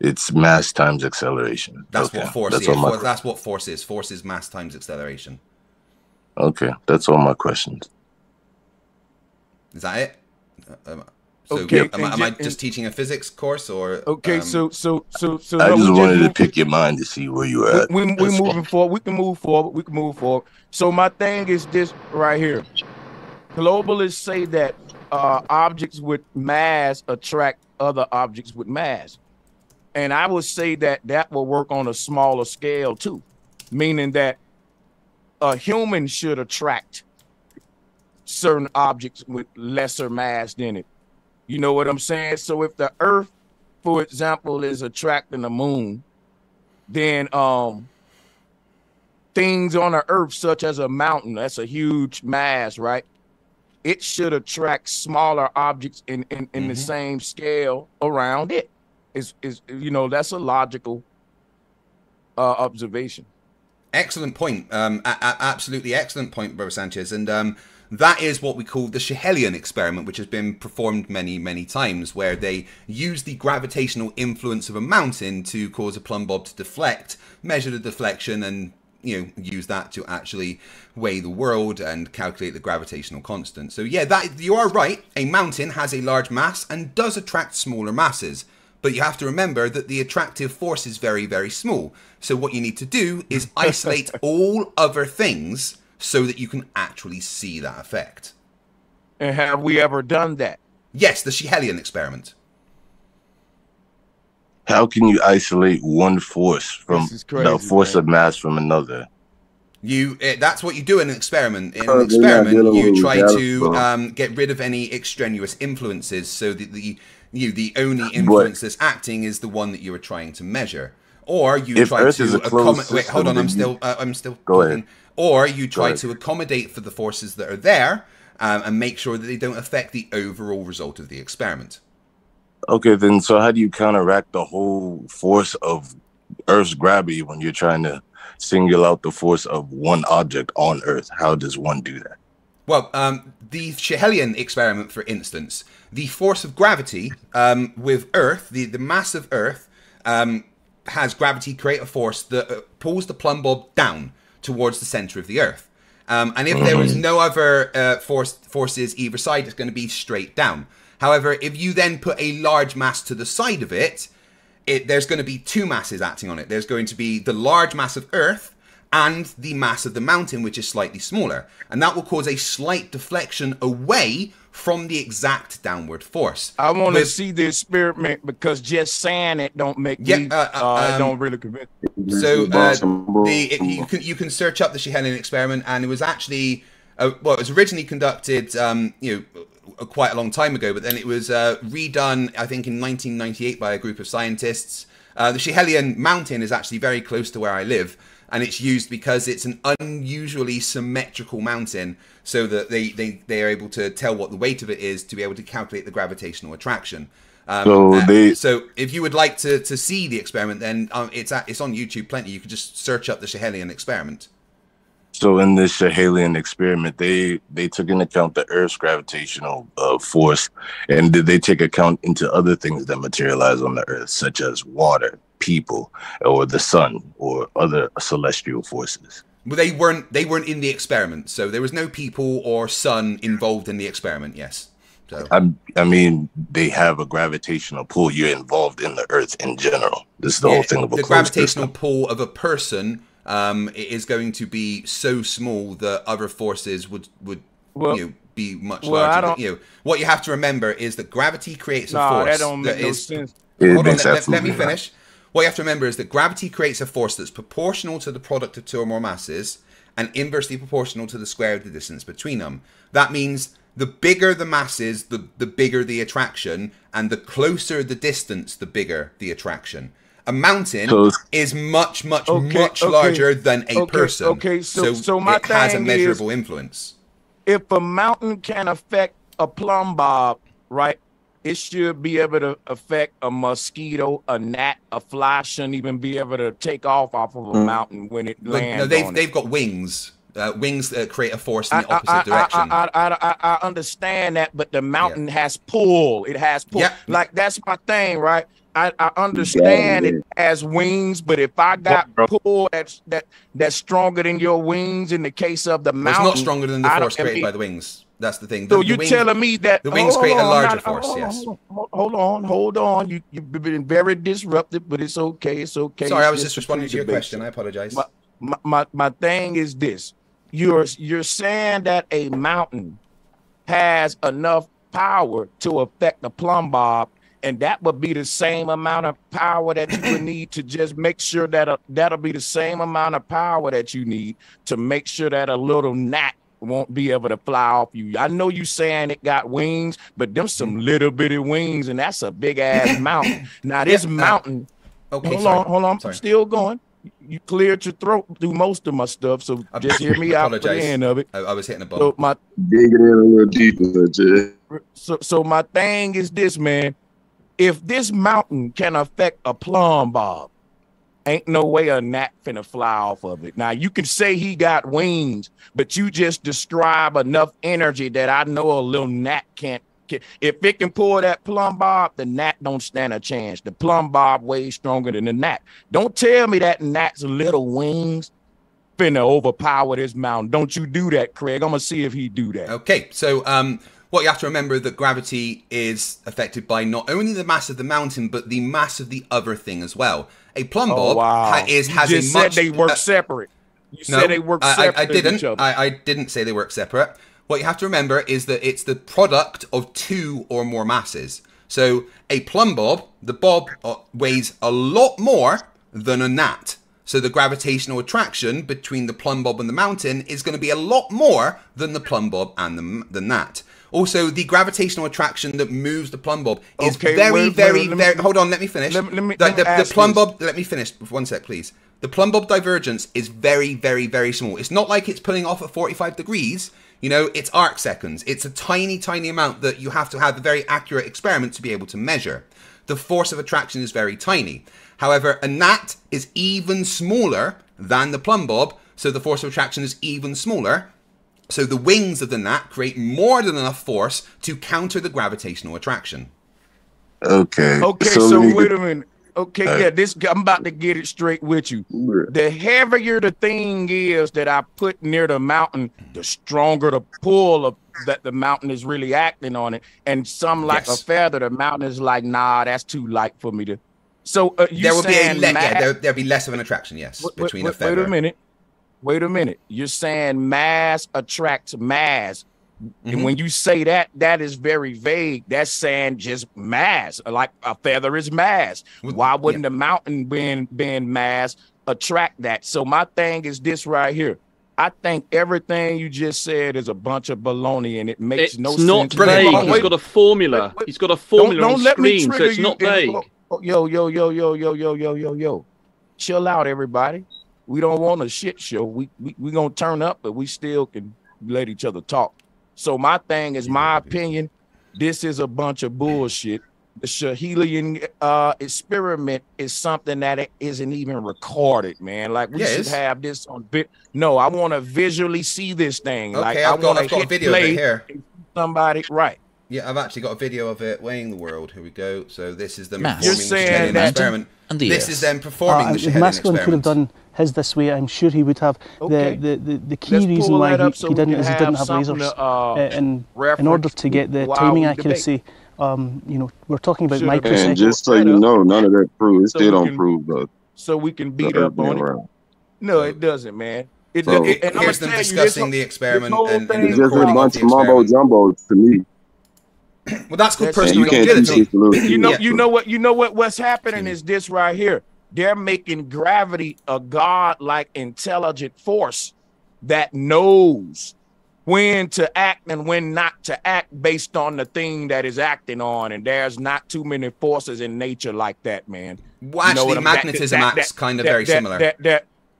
It's mass times acceleration. That's what force is. That's what force is. Force is mass times acceleration. Okay, that's all my questions. Is that it? Am I just teaching a physics course, or so I just wanted to pick your mind to see where you are at. We're moving forward. We can move forward. We can move forward. So my thing is this right here. Globalists say that objects with mass attract other objects with mass, and I would say that that will work on a smaller scale too, meaning that a human should attract certain objects with lesser mass than it. You know what I'm saying? So if the Earth, for example, is attracting the moon, then things on the Earth, such as a mountain, that's a huge mass, right? It should attract smaller objects in the same scale around it. Is you know, that's a logical observation. Excellent point. Absolutely excellent point, Brother Sanchez. And that is what we call the Schiehallion experiment, which has been performed many, many times, where they use the gravitational influence of a mountain to cause a plumb bob to deflect, measure the deflection, and use that to actually weigh the world and calculate the gravitational constant. So yeah, that you are right. A mountain has a large mass and does attract smaller masses. But you have to remember that the attractive force is very, very small. So what you need to do is isolate all other things so that you can actually see that effect. And have we ever done that? Yes, the Schiehallion experiment. How can you isolate one force from the force of mass from another? That's what you do in an experiment. In an experiment, you try to get rid of any extraneous influences so that the only influence that's acting is the one that you were trying to measure, or you try to accommodate for the forces that are there and make sure that they don't affect the overall result of the experiment. Okay, then so how do you counteract the whole force of Earth's gravity when you're trying to single out the force of one object on Earth? How does one do that? Well, the Schiehallion experiment, for instance, the force of gravity with Earth, the mass of Earth, has gravity create a force that pulls the plumb bob down towards the center of the Earth. And if there was no other forces either side, it's going to be straight down. However, if you then put a large mass to the side of it, there's going to be two masses acting on it. There's going to be the large mass of Earth and the mass of the mountain, which is slightly smaller. And that will cause a slight deflection away from the exact downward force. I want to see the experiment, because just saying it don't make me, don't really convince me. So you can search up the Schiehallion experiment, and it was actually, well, it was originally conducted, quite a long time ago, but then it was redone, I think, in 1998 by a group of scientists. The Schiehallion mountain is actually very close to where I live, and it's used because it's an unusually symmetrical mountain, so that they are able to tell what the weight of it is to be able to calculate the gravitational attraction. So if you would like to see the experiment, then it's on YouTube plenty. You can just search up the Schiehallion experiment. So in this Schiehallion experiment, they took into account the Earth's gravitational force, and did they take account into other things that materialize on the Earth, such as water, people, or the sun, or other celestial forces? Well, they weren't in the experiment, so there was no people or sun involved in the experiment. Yes. So. I mean, they have a gravitational pull. You're involved in the Earth in general. This is the whole thing of a closed gravitational system. Pull of a person. It is going to be so small that other forces would be much larger than you. What you have to remember is that gravity creates a force. Let me finish. What you have to remember is that gravity creates a force that's proportional to the product of two or more masses and inversely proportional to the square of the distance between them. That means the bigger the masses, the bigger the attraction, and the closer the distance, the bigger the attraction. A mountain is much larger than a person. Okay, so my thing has a measurable influence. If a mountain can affect a plumb bob, right, it should be able to affect a mosquito, a gnat, a fly. Shouldn't even be able to take off of a mountain when it lands. No, they've got wings. Wings create a force in the opposite direction. I understand that, but the mountain has pull. It has pull. Yep. Like, that's my thing, right? I understand it has wings, but if I got pull that's stronger than your wings, in the case of the mountain, it's not stronger than the force created by the wings. That's the thing. So you're telling me that the wings create a larger force? Yes. Hold on. You've been very disruptive, but it's okay. It's okay. Sorry, I was just responding to your question. I apologize. My thing is this: you're saying that a mountain has enough power to affect the plumb bob, and that would be the same amount of power that you would need to just make sure that that'll be the same amount of power that you need to make sure that a little gnat won't be able to fly off you. I know you saying it got wings, but them some little bitty wings, and that's a big ass mountain. Now this mountain, hold on, I'm still going. You cleared your throat through most of my stuff, so just hear me out at the end of it. I was hitting a ball. So dig it in a little deeper. So my thing is this, man. If this mountain can affect a plumb bob, ain't no way a gnat finna fly off of it. Now, you can say he got wings, but you just describe enough energy that I know a little gnat can't. If it can pull that plumb bob, the gnat don't stand a chance. The plumb bob way stronger than the gnat. Don't tell me that gnat's little wings finna overpower this mountain. Don't you do that, Craig. I'm gonna see if he do that. Okay, so what you have to remember that gravity is affected by not only the mass of the mountain, but the mass of the other thing as well. A plumb bob I didn't say they work separate. What you have to remember is that it's the product of two or more masses. So a plumb bob, the bob weighs a lot more than a gnat. So the gravitational attraction between the plumb bob and the mountain is going to be a lot more than the plumb bob and the gnat. Also, the gravitational attraction that moves the plumb bob is very, very, very... Hold on, let me finish. Let me finish. One sec, please. The plumb bob divergence is very, very, very small. It's not like it's pulling off at 45 degrees. You know, it's arc seconds. It's a tiny, tiny amount that you have to have a very accurate experiment to be able to measure. The force of attraction is very tiny. However, a gnat is even smaller than the plumb bob, so the force of attraction is even smaller. So the wings of the gnat create more than enough force to counter the gravitational attraction. Okay. Okay, so wait a minute. Okay, I'm about to get it straight with you. The heavier the thing is that I put near the mountain, the stronger the pull that the mountain is really acting on it. And some like a feather, the mountain is like, nah, that's too light for me to. So there'll be less of an attraction, yes, between a feather. Wait a minute. You're saying mass attracts mass. Mm-hmm. And when you say that, that is very vague. That's saying just mass, like a feather is mass. Why wouldn't the mountain being mass attract that? So my thing is this right here. I think everything you just said is a bunch of baloney, and it makes no sense. It's not vague. He's got a formula. He's got a formula on screen, so it's not vague. Yo. Chill out, everybody. We don't want a shit show. We gonna turn up, but we still can let each other talk. So my thing is, my opinion, this is a bunch of bullshit. the Schiehallion experiment is something that isn't even recorded, man. Like, we should have this on bit. No, I want to visually see this thing. Okay, like, I've got a video of it here. Somebody, right? Yeah, I've actually got a video of it weighing the world. Here we go. So this is them performing the Schiehallion experiment. This is them performing the Schiehallion experiment. If Maskelyne could have done his this way, I'm sure he would have. Okay. The key reason why he didn't is he didn't have lasers. In order to get the timing accuracy, you know, we're talking about microseconds. And just so you know, none of that proves. They don't prove that. So we can beat up on it. No, it doesn't, man. So here's them discussing the experiment and recording a bunch of mumbo jumbo to me. Well, that's called personal identity. You know what? What's happening is this right here. They're making gravity a godlike intelligent force that knows when to act and when not to act based on the thing that is acting on. And there's not too many forces in nature like that, man. Well, actually, you know magnetism acts kind of very similar.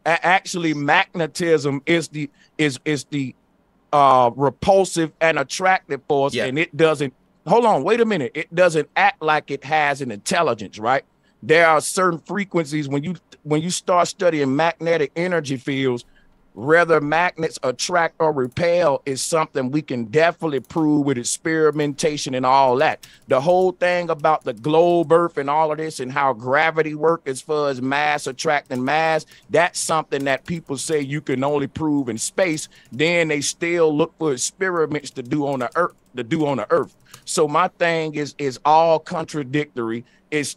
Actually, magnetism is the repulsive and attractive force, and it doesn't. Hold on, wait a minute. It doesn't act like it has an intelligence, right? There are certain frequencies when you start studying magnetic energy fields, whether magnets attract or repel is something we can definitely prove with experimentation and all that. The whole thing about the globe Earth and all of this and how gravity works as far as mass attracting mass, that's something that people say you can only prove in space. Then they still look for experiments to do on the Earth. So my thing is all contradictory. It's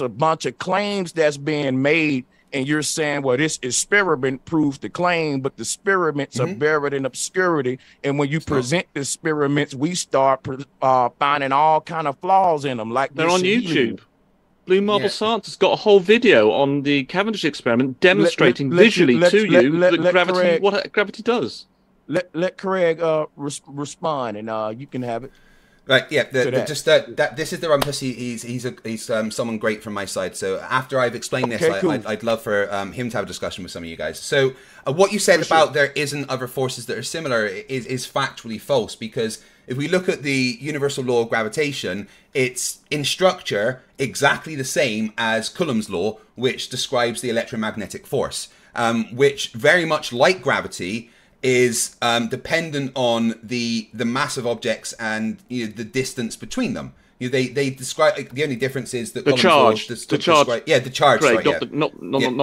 a bunch of claims that's being made, and you're saying, well, this experiment proves the claim, but the experiments are buried in obscurity. And when you present the experiments, we start finding all kind of flaws in them. Like they're on YouTube. Blue Marble Science has got a whole video on the Cavendish experiment demonstrating visually what gravity does. Let Craig respond, and you can have it. Right, yeah. This is the rumpus. He's someone great from my side. So after I've explained this, cool. I'd love for him to have a discussion with some of you guys. So what you said about there isn't other forces that are similar is factually false, because if we look at the universal law of gravitation, it's in structure exactly the same as Coulomb's law, which describes the electromagnetic force, which very much like gravity is dependent on the mass of objects and the distance between them. They describe the only difference is that the charge, not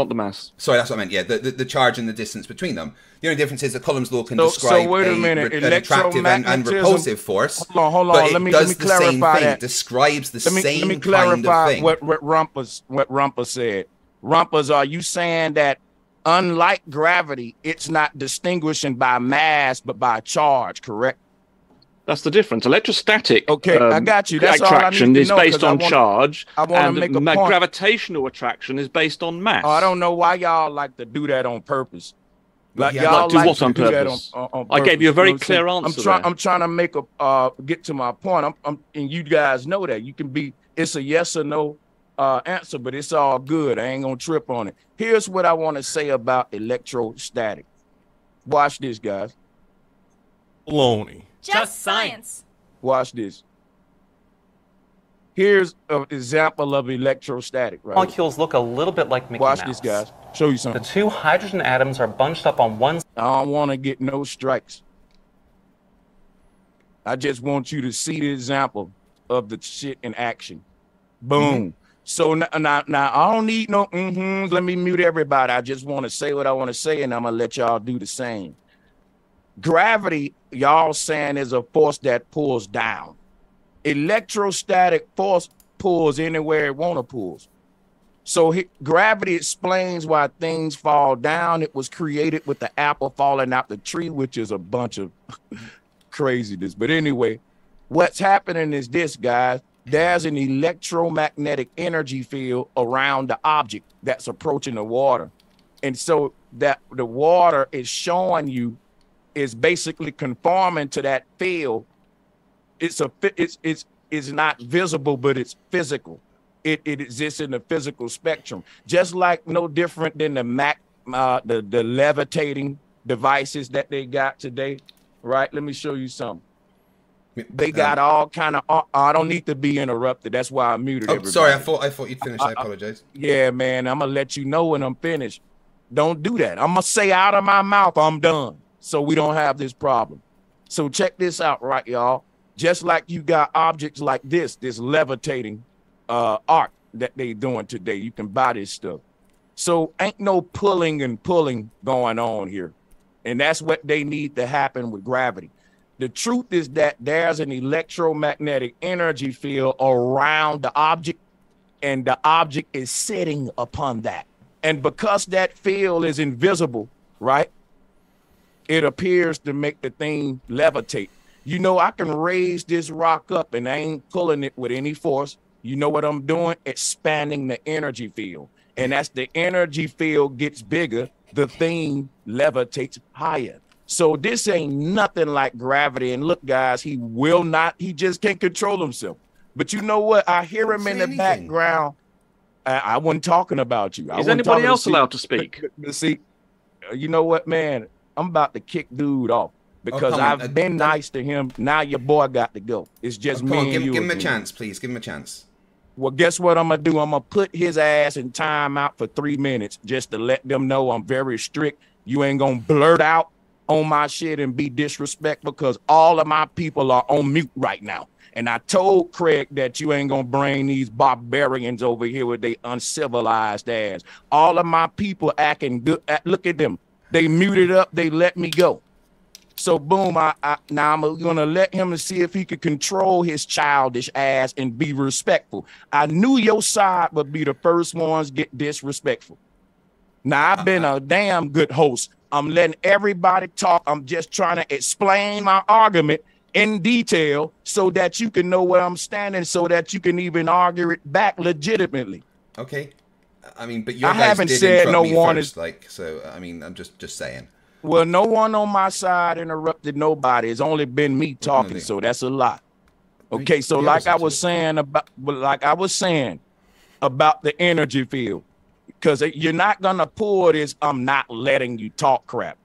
the mass. Sorry, that's what I meant. Yeah, the charge and the distance between them. The only difference is that Coulomb's law can describe an attractive and repulsive force. Hold on. Let me clarify what Rumpus said. Rumpus, are you saying that unlike gravity, it's not distinguishing by mass, but by charge, correct? That's the difference. Electrostatic attraction is based on charge, and gravitational attraction is based on mass. Oh, I don't know why y'all like to do that on purpose. Like y'all like to do that on purpose. I gave you a very clear answer. I'm trying to make a get to my point. And you guys know that you can be. It's a yes or no answer, but it's all good. I ain't gonna trip on it. Here's what I want to say about electrostatic. Watch this, guys. Baloney. Just science. Watch this. Here's an example of electrostatic. Right. Molecules look a little bit like Mickey Mouse. Watch this, guys. Show you something. The two hydrogen atoms are bunched up on one. I don't want to get no strikes. I just want you to see the example of the shit in action. Boom. So now I don't need no let me mute everybody. I just want to say what I want to say, and I'm going to let y'all do the same. Gravity, y'all saying, is a force that pulls down. Electrostatic force pulls anywhere it want to pull. So gravity explains why things fall down. It was created with the apple falling out the tree, which is a bunch of craziness. But anyway, what's happening is this, guys. There's an electromagnetic energy field around the object that's approaching the water. And so that the water is showing you is basically conforming to that field. It's not visible, but it's physical. It exists in the physical spectrum, just like no different than the levitating devices that they got today. Right. Let me show you something. They got all kind of. I don't need to be interrupted. That's why I muted everybody. Sorry, I thought you'd finished. I apologize. Yeah, man, I'm gonna let you know when I'm finished. Don't do that. I'm gonna say out of my mouth, I'm done, so we don't have this problem. So check this out, right, y'all? Just like you got objects like this, levitating art that they doing today. You can buy this stuff. So ain't no pulling and pulling going on here, and that's what they need to happen with gravity. The truth is that there's an electromagnetic energy field around the object, and the object is sitting upon that. And because that field is invisible, right, it appears to make the thing levitate. You know, I can raise this rock up and I ain't pulling it with any force. You know what I'm doing? Expanding the energy field. And as the energy field gets bigger, the thing levitates higher. So this ain't nothing like gravity. And look, guys, he will not. He just can't control himself. But you know what? I hear him in the background. I wasn't talking about you. Is anybody else allowed to speak? See, you know what, man? I'm about to kick dude off because I've been nice to him. Now your boy got to go. It's just me and you. Give him a chance, please. Give him a chance. Well, guess what I'm going to do? I'm going to put his ass in timeout for 3 minutes just to let them know I'm very strict. You ain't going to blurt out on my shit and be disrespectful because all of my people are on mute right now. And I told Craig that you ain't gonna bring these barbarians over here with they uncivilized ass. All of my people acting good. Look at them. They muted up. They let me go. So boom. Now I'm gonna let him see if he could control his childish ass and be respectful. I knew your side would be the first ones get disrespectful. Now I've been a damn good host. I'm letting everybody talk. I'm just trying to explain my argument in detail so that you can know where I'm standing so that you can even argue it back legitimately. Okay. I mean, but you haven't said no one is like, so I mean, I'm just saying. Well, no one on my side interrupted nobody. It's only been me talking, so that's a lot. Okay, so like I was saying about the energy field. Because you're not going to pull this, I'm not letting you talk crap,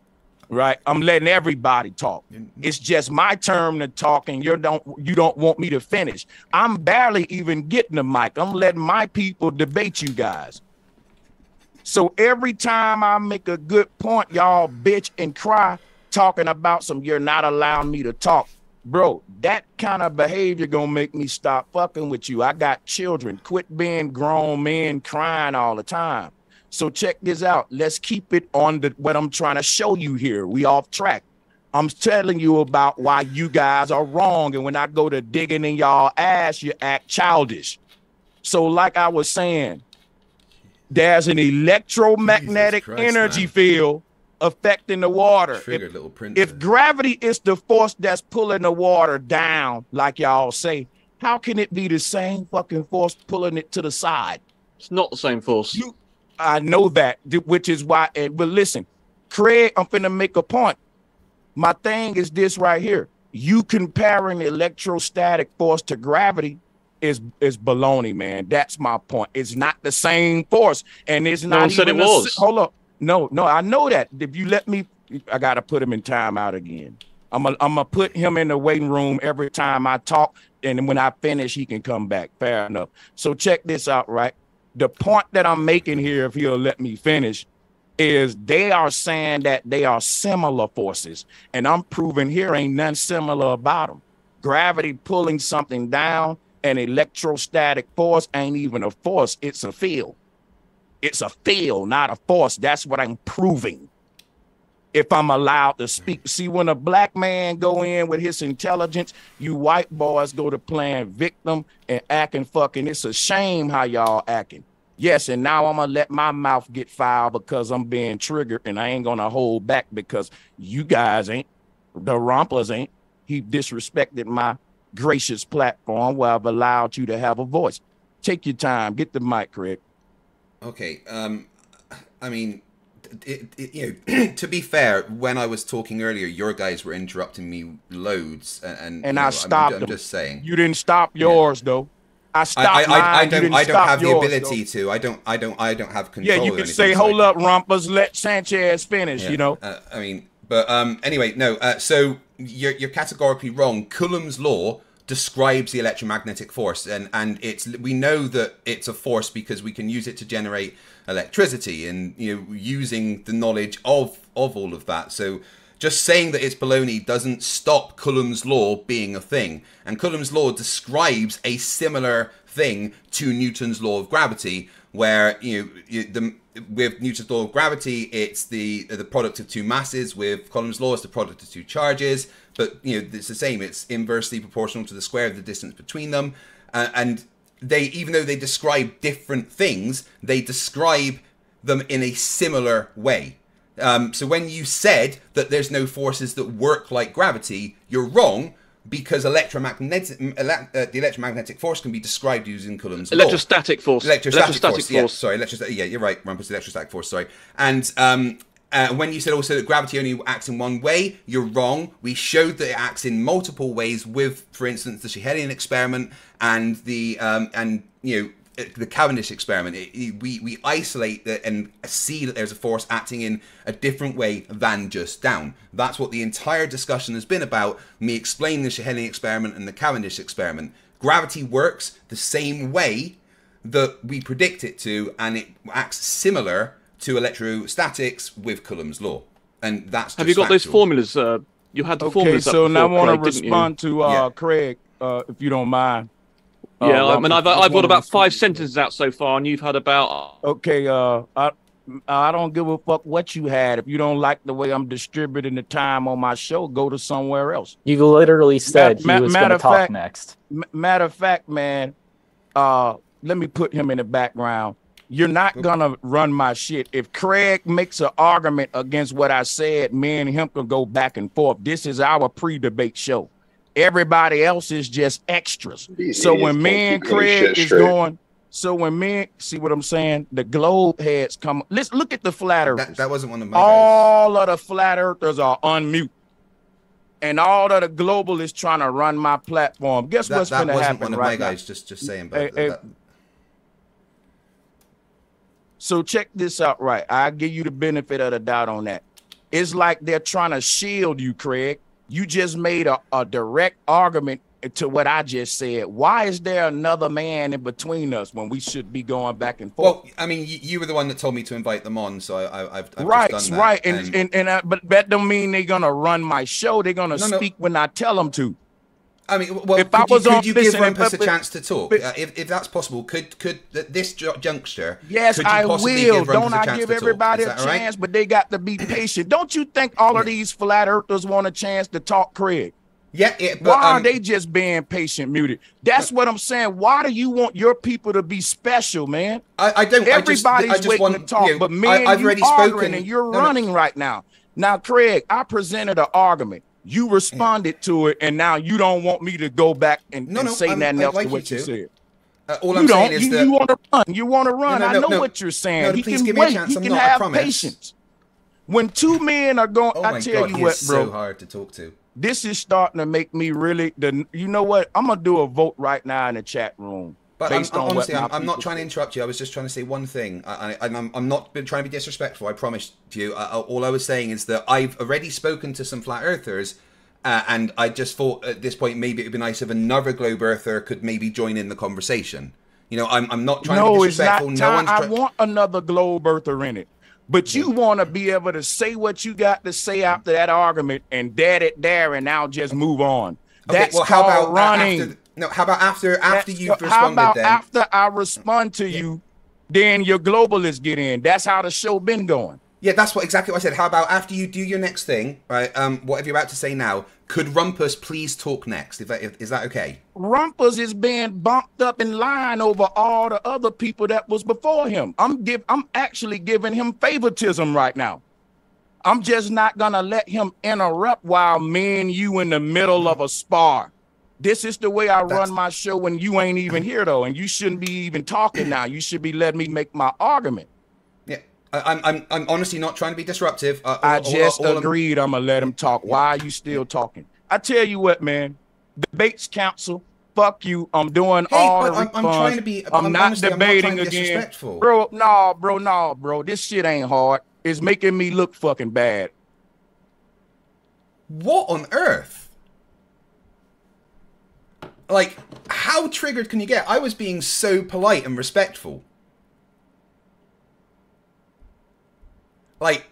right? I'm letting everybody talk. It's just my turn to talk and you don't want me to finish. I'm barely even getting the mic. I'm letting my people debate you guys. So every time I make a good point, y'all bitch and cry talking about some you're not allowing me to talk. Bro, that kind of behavior gonna make me stop fucking with you. I got children. Quit being grown men crying all the time. So check this out. Let's keep it on the what I'm trying to show you here. We off track. I'm telling you about why you guys are wrong. And when I go to digging in y'all ass, you act childish. So like I was saying, there's an electromagnetic energy field affecting the water. If gravity is the force that's pulling the water down, like y'all say, how can it be the same fucking force pulling it to the side? It's not the same force. I know that, which is why. But listen, Craig, I'm finna make a point. My thing is this right here. You comparing electrostatic force to gravity is baloney, man. That's my point. It's not the same force, and it's not even. Hold up. No, I know that. If you let me, I got to put him in timeout again. I'm gonna put him in the waiting room every time I talk, and when I finish, he can come back. Fair enough. So check this out, right? The point that I'm making here, if he'll let me finish, is they are saying that they are similar forces, and I'm proving here ain't nothing similar about them. Gravity pulling something down, and electrostatic force ain't even a force. It's a field. It's a field, not a force. That's what I'm proving. If I'm allowed to speak. See, when a black man go in with his intelligence, you white boys go to playing victim and acting fucking. It's a shame how y'all acting. Yes, and now I'm going to let my mouth get foul because I'm being triggered and I ain't going to hold back because you guys ain't. The rompers ain't. He disrespected my gracious platform where I've allowed you to have a voice. Take your time. Get the mic, Craig. Okay, I mean, you know, to be fair, when I was talking earlier, your guys were interrupting me loads, and I stopped. I'm just saying, you didn't stop yours though. I stopped. I don't have the ability to. I don't have control. Yeah, you could say, "Hold up, rompers, let Sanchez finish." You know. I mean, but anyway, no. So you're categorically wrong. Coulomb's Law describes the electromagnetic force, and it's, we know that it's a force because we can use it to generate electricity, and you know, using the knowledge of all of that. So just saying that it's baloney doesn't stop Coulomb's Law being a thing. And Coulomb's Law describes a similar thing to Newton's Law of Gravity, where with Newton's Law of Gravity, it's the product of two masses. With Coulomb's Law, it's the product of two charges. But you know, it's the same. It's inversely proportional to the square of the distance between them. And they, even though they describe different things, they describe them in a similar way. So when you said that there's no forces that work like gravity, you're wrong, because the electromagnetic force can be described using Coulomb's Law. Electrostatic force. Yeah, you're right, Rumpus. Electrostatic force. Sorry. And when you said also that gravity only acts in one way, you're wrong. We showed that it acts in multiple ways with, for instance, the Schiehallion experiment and the the Cavendish experiment. We isolate that and see that there's a force acting in a different way than just down. That's what the entire discussion has been about, me explaining the Schiehallion experiment and the Cavendish experiment. Gravity works the same way that we predict it to, and it acts similar to electrostatics with Coulomb's Law. And that's just Have you got factual. Those formulas? You had the formulas. Okay, so now I want to respond to Craig, if you don't mind. Yeah, I mean, I've got about 5 sentences out so far, and you've had about... Okay, I don't give a fuck what you had. If you don't like the way I'm distributing the time on my show, go to somewhere else. You literally said he was going to talk next. Matter of fact, man, let me put him in the background. You're not going to run my shit. If Craig makes an argument against what I said, me and him can go back and forth. This is our pre-debate show. Everybody else is just extras. So when me and Craig is going, see what I'm saying? The globe heads come. Let's look at the flat earthers. That wasn't one of my. All of the flat earthers are unmute, and all of the globalists trying to run my platform. Guess what's going to happen right now? Just saying. So check this out, right? I give you the benefit of the doubt on that. It's like they're trying to shield you, Craig. You just made a direct argument to what I just said. Why is there another man in between us when we should be going back and forth? Well, I mean, you were the one that told me to invite them on, so I've right, just done that. Right, but that don't mean they're gonna run my show. They're gonna speak when I tell them to. I mean, well, could you give Rumpus a chance to talk? If that's possible, could this juncture? Yes, I will. Don't I give everybody a chance, but they got to be patient. Don't you think all of these flat earthers want a chance to talk, Craig? Yeah, yeah. But, why are they just being patient, muted? That's what I'm saying. Why do you want your people to be special, man? I don't. Everybody's I just waiting want, to talk, but me and you arguing, and you're running right now. Now, Craig, I presented an argument. You responded to it, and now you don't want me to go back and say nothing else to what you said. All I'm saying is that you want to run. You want to run. I know what you're saying. He can wait. He can have patience. When two men are going, I tell you what, bro. So hard to talk to. This is starting to make me really. You know what? I'm gonna do a vote right now in the chat room. But honestly, I'm not trying to interrupt you. I was just trying to say one thing. I'm not trying to be disrespectful. I promise you. All I was saying is that I've already spoken to some flat earthers, and I just thought at this point maybe it would be nice if another globe earther could maybe join in the conversation. You know, I'm not trying to be disrespectful. It's not time. I want another globe earther in it. But you want to be able to say what you got to say after that argument and dad it there, and now just move on. Okay, that's well, called how about running. No, how about after you've responded? How about then? After I respond to you, then your globalists get in. That's how the show been going. Yeah, that's exactly what I said. How about after you do your next thing, right? Whatever you're about to say now, could Rumpus please talk next? Is that okay? Rumpus is being bumped up in line over all the other people that was before him. I'm actually giving him favoritism right now. I'm just not gonna let him interrupt while me and you in the middle of a spar. This is the way I run my show when you ain't even here, though, and you shouldn't be even talking now. You should be letting me make my argument. Yeah, I'm honestly not trying to be disruptive. I just agreed I'm going to let him talk. Why are you still talking? I tell you what, man, debates council, fuck you. I'm doing I'm trying to be, honestly, debating I'm not again. Disrespectful. Bro, no, bro. This shit ain't hard. It's making me look fucking bad. What on earth? Like, how triggered can you get? I was being so polite and respectful. Like,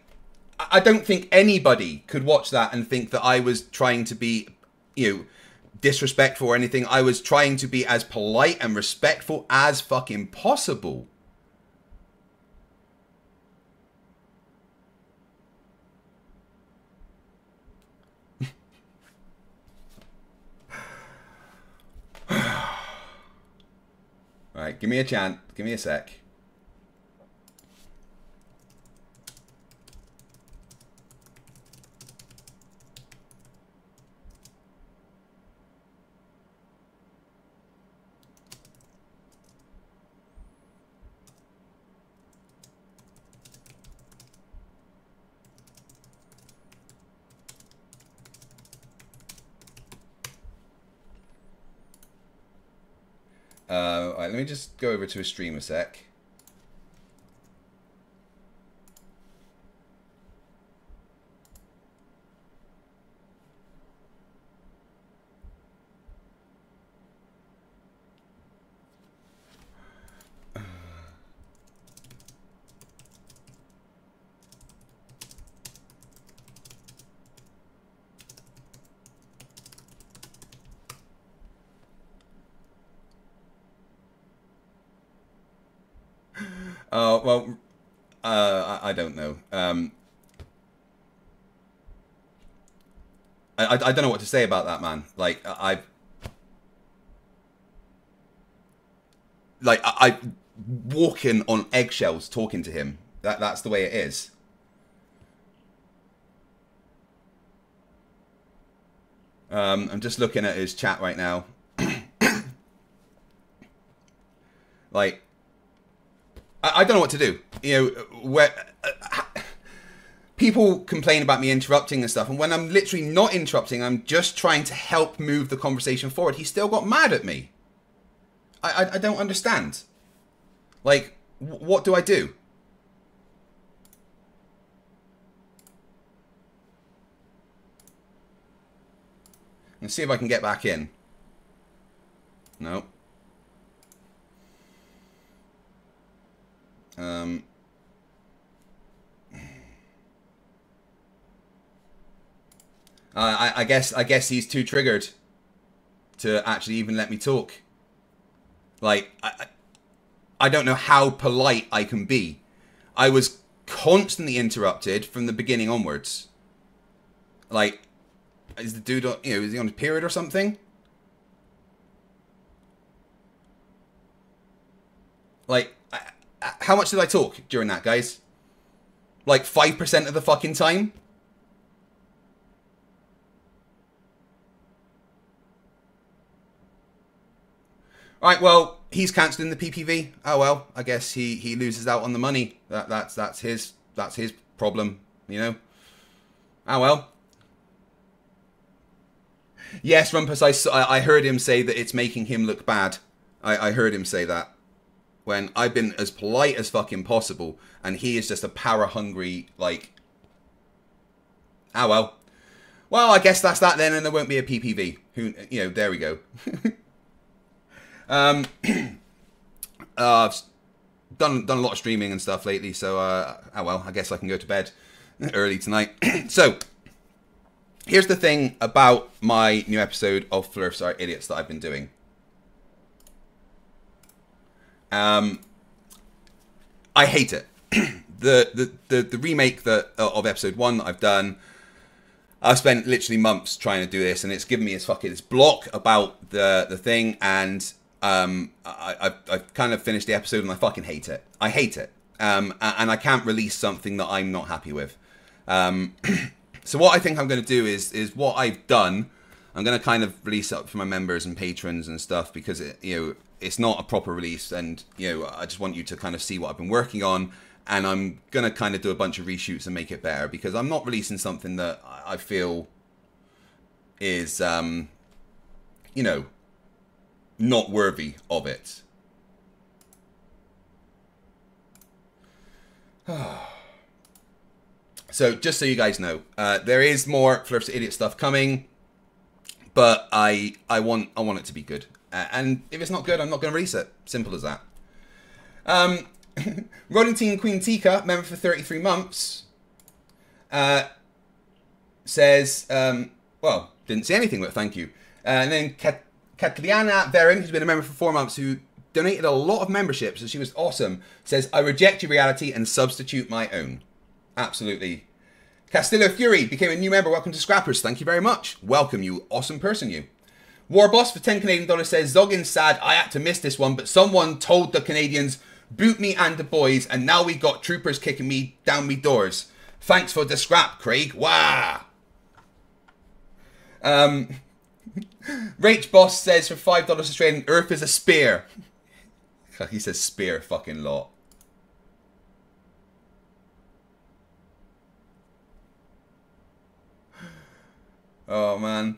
I don't think anybody could watch that and think that I was trying to be, you know, disrespectful or anything. I was trying to be as polite and respectful as fucking possible. Alright, give me a chance. Give me a sec. All right, let me just go over to a stream a sec. I don't know. I don't know what to say about that, man. Like, I'm walking on eggshells talking to him. That's the way it is. I'm just looking at his chat right now. Like, I don't know what to do. You know, where people complain about me interrupting and stuff, and when I'm literally not interrupting, I'm just trying to help move the conversation forward. He still got mad at me. I don't understand. Like, what do I do? Let's see if I can get back in. No. I guess he's too triggered to actually even let me talk. Like, I don't know how polite I can be. I was constantly interrupted from the beginning onwards. Like, is the dude on, you know, is he on his period or something? Like, how much did I talk during that, guys? Like 5% of the fucking time? Alright, well, he's cancelling the PPV. Oh well, I guess he loses out on the money. That's his problem, you know? Oh well. Yes, Rumpus, I heard him say that it's making him look bad. I heard him say that. When I've been as polite as fucking possible, and he is just a power-hungry, like... Ah, well. Well, I guess that's that then, and there won't be a PPV. Who, you know, there we go. I've done a lot of streaming and stuff lately, so, ah, well, I guess I can go to bed early tonight. So, here's the thing about my new episode of Flurfs Are Idiots that I've been doing. I hate it. The remake of episode 1 that I've done, I've spent literally months trying to do this, and it's given me this block about the thing, and I've kind of finished the episode, and I fucking hate it. I hate it. And I can't release something that I'm not happy with. So what I think I'm going to do is what I've done, I'm going to kind of release up for my members and patrons and stuff, because it, you know, it's not a proper release, and, you know, I just want you to kind of see what I've been working on, and I'm going to kind of do a bunch of reshoots and make it better, because I'm not releasing something that I feel is, you know, not worthy of it. So just so you guys know, there is more Flurfs Are Idiot stuff coming, but I want it to be good. And if it's not good, I'm not going to release it. Simple as that. Rollington and Queen Tika, member for 33 months, says, well, didn't see anything, but thank you. And then Katliana Verin, who's been a member for 4 months, who donated a lot of memberships, and she was awesome, says, I reject your reality and substitute my own. Absolutely. Castillo Fury became a new member. Welcome to Scrappers. Thank you very much. Welcome, you awesome person, you. Warboss for 10 Canadian dollars says, Zogin's sad, I had to miss this one, but someone told the Canadians, boot me and the boys, and now we got troopers kicking me down me doors. Thanks for the scrap, Craig. Wah! Rach Boss says for $5 Australian, Earth is a spear. He says spear fucking lot. Oh, man.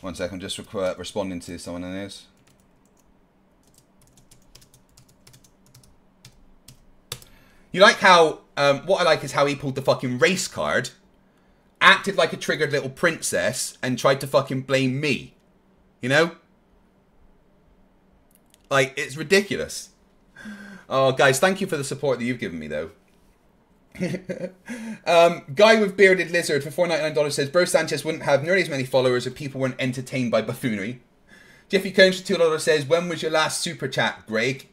One second, just responding to someone in this. You like how, what I like is how he pulled the fucking race card, acted like a triggered little princess, and tried to fucking blame me. You know? Like, it's ridiculous. Oh, guys, thank you for the support that you've given me, though. Guy with Bearded Lizard for $4.99 says, Bro Sanchez wouldn't have nearly as many followers if people weren't entertained by buffoonery. Jeffy Combs for $2 says, when was your last super chat, Greg?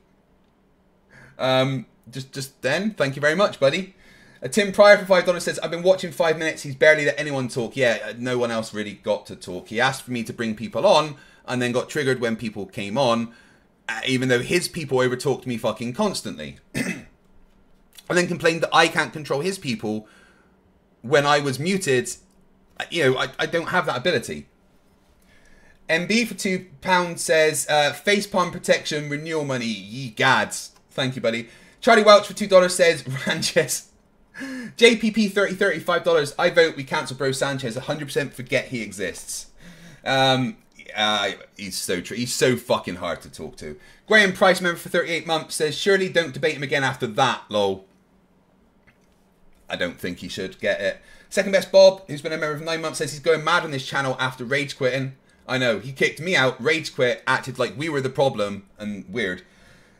Just then. Thank you very much, buddy. Tim Pryor for $5 says, I've been watching 5 minutes. He's barely let anyone talk. Yeah, no one else really got to talk. He asked for me to bring people on and then got triggered when people came on, even though his people overtalked me fucking constantly. And then complained that I can't control his people when I was muted. You know, I don't have that ability. MB for £2 says, facepalm protection, renewal money, ye gads. Thank you, buddy. Charlie Welch for $2 says, Ranches. JPP 3030, $5. I vote we cancel Bro Sanchez. 100% forget he exists. He's so true. He's so fucking hard to talk to. Graham Price, member for 38 months, says, surely don't debate him again after that, lol. I don't think he should get it. Second Best Bob, who's been a member for 9 months, says he's going mad on this channel after rage quitting. I know, he kicked me out, rage quit, acted like we were the problem, and weird.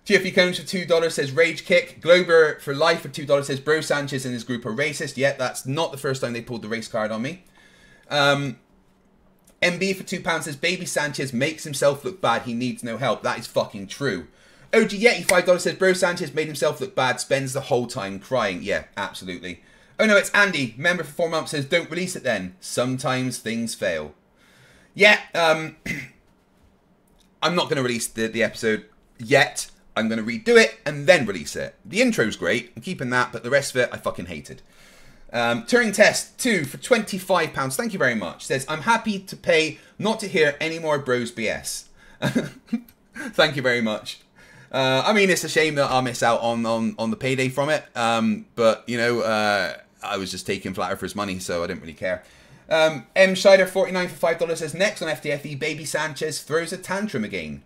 GFE Combs for $2 says rage kick. Glober for life for $2 says Bro Sanchez and his group are racist. Yet that's not the first time they pulled the race card on me. MB for £2 says baby Sanchez makes himself look bad. He needs no help. That is fucking true. OG Yeti, $5 says, Bro Sanchez made himself look bad, spends the whole time crying. Yeah, absolutely. Oh no, it's Andy, member for 4 months, says, don't release it then. Sometimes things fail. Yeah, I'm not going to release the episode yet. I'm going to redo it and then release it. The intro's great. I'm keeping that, but the rest of it I fucking hated. Turing Test 2 for £25. Thank you very much. Says, I'm happy to pay not to hear any more bros BS. Thank you very much. I mean, it's a shame that I'll miss out on the payday from it. But, you know, I was just taking flatter for his money, so I didn't really care. M. Scheider, 49 for $5, says, next on FTFE, baby Sanchez throws a tantrum again.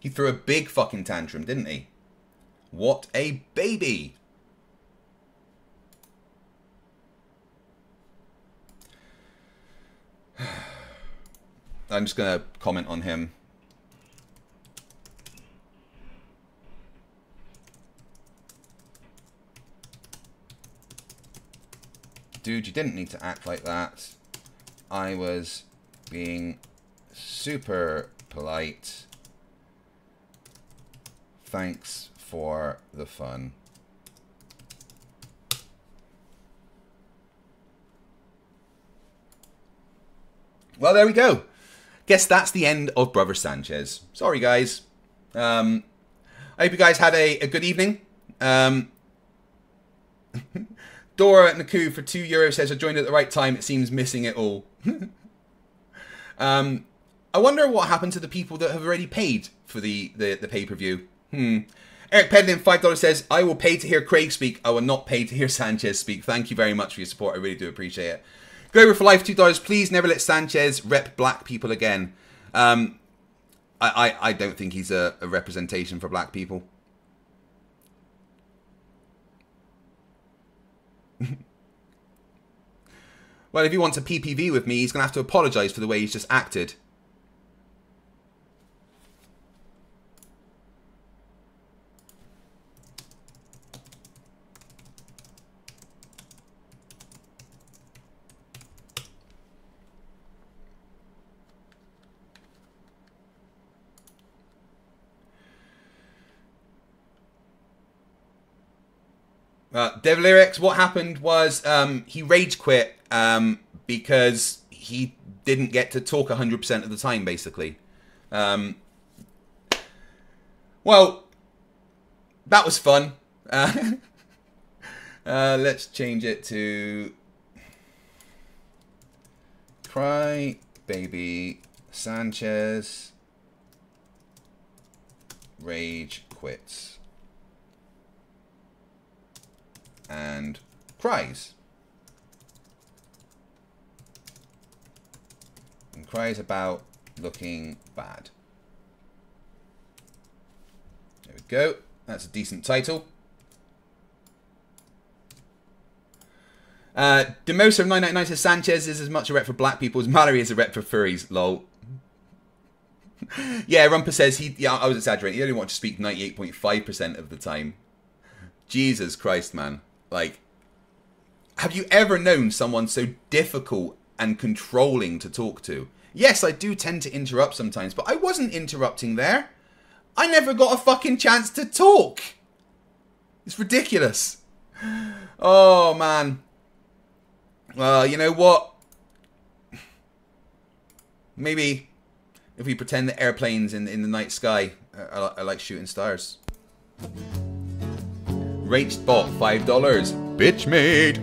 He threw a big fucking tantrum, didn't he? What a baby. I'm just going to comment on him. Dude, you didn't need to act like that. I was being super polite. Thanks for the fun. Well, there we go. Guess that's the end of Brother Sanchez. Sorry, guys. I hope you guys had a good evening. Dora Naku for €2 says, I joined at the right time. It seems missing it all. I wonder what happened to the people that have already paid for the pay-per-view. Eric Pedden, $5 says, I will pay to hear Craig speak. I will not pay to hear Sanchez speak. Thank you very much for your support. I really do appreciate it. Glover for Life, $2. Please never let Sanchez rep black people again. I don't think he's a representation for black people. Well, if he wants a PPV with me, he's going to have to apologise for the way he's just acted. Devilirix, what happened was he rage quit because he didn't get to talk 100% of the time, basically. Well, that was fun. Let's change it to Cry Baby Sanchez Rage Quits. And cries. And cries about looking bad. There we go. That's a decent title. Demoser of 999 says Sanchez is as much a rep for black people as Mallory is a rep for furries. Lol. Yeah, Rumper says he. Yeah, I was exaggerating. He only wanted to speak 98.5% of the time. Jesus Christ, man. Like, have you ever known someone so difficult and controlling to talk to? Yes, I do tend to interrupt sometimes, but I wasn't interrupting there. I never got a fucking chance to talk. It's ridiculous. Oh, man. Well, you know what? Maybe if we pretend that airplanes in the night sky are like shooting stars. Rached bought $5. Bitch made.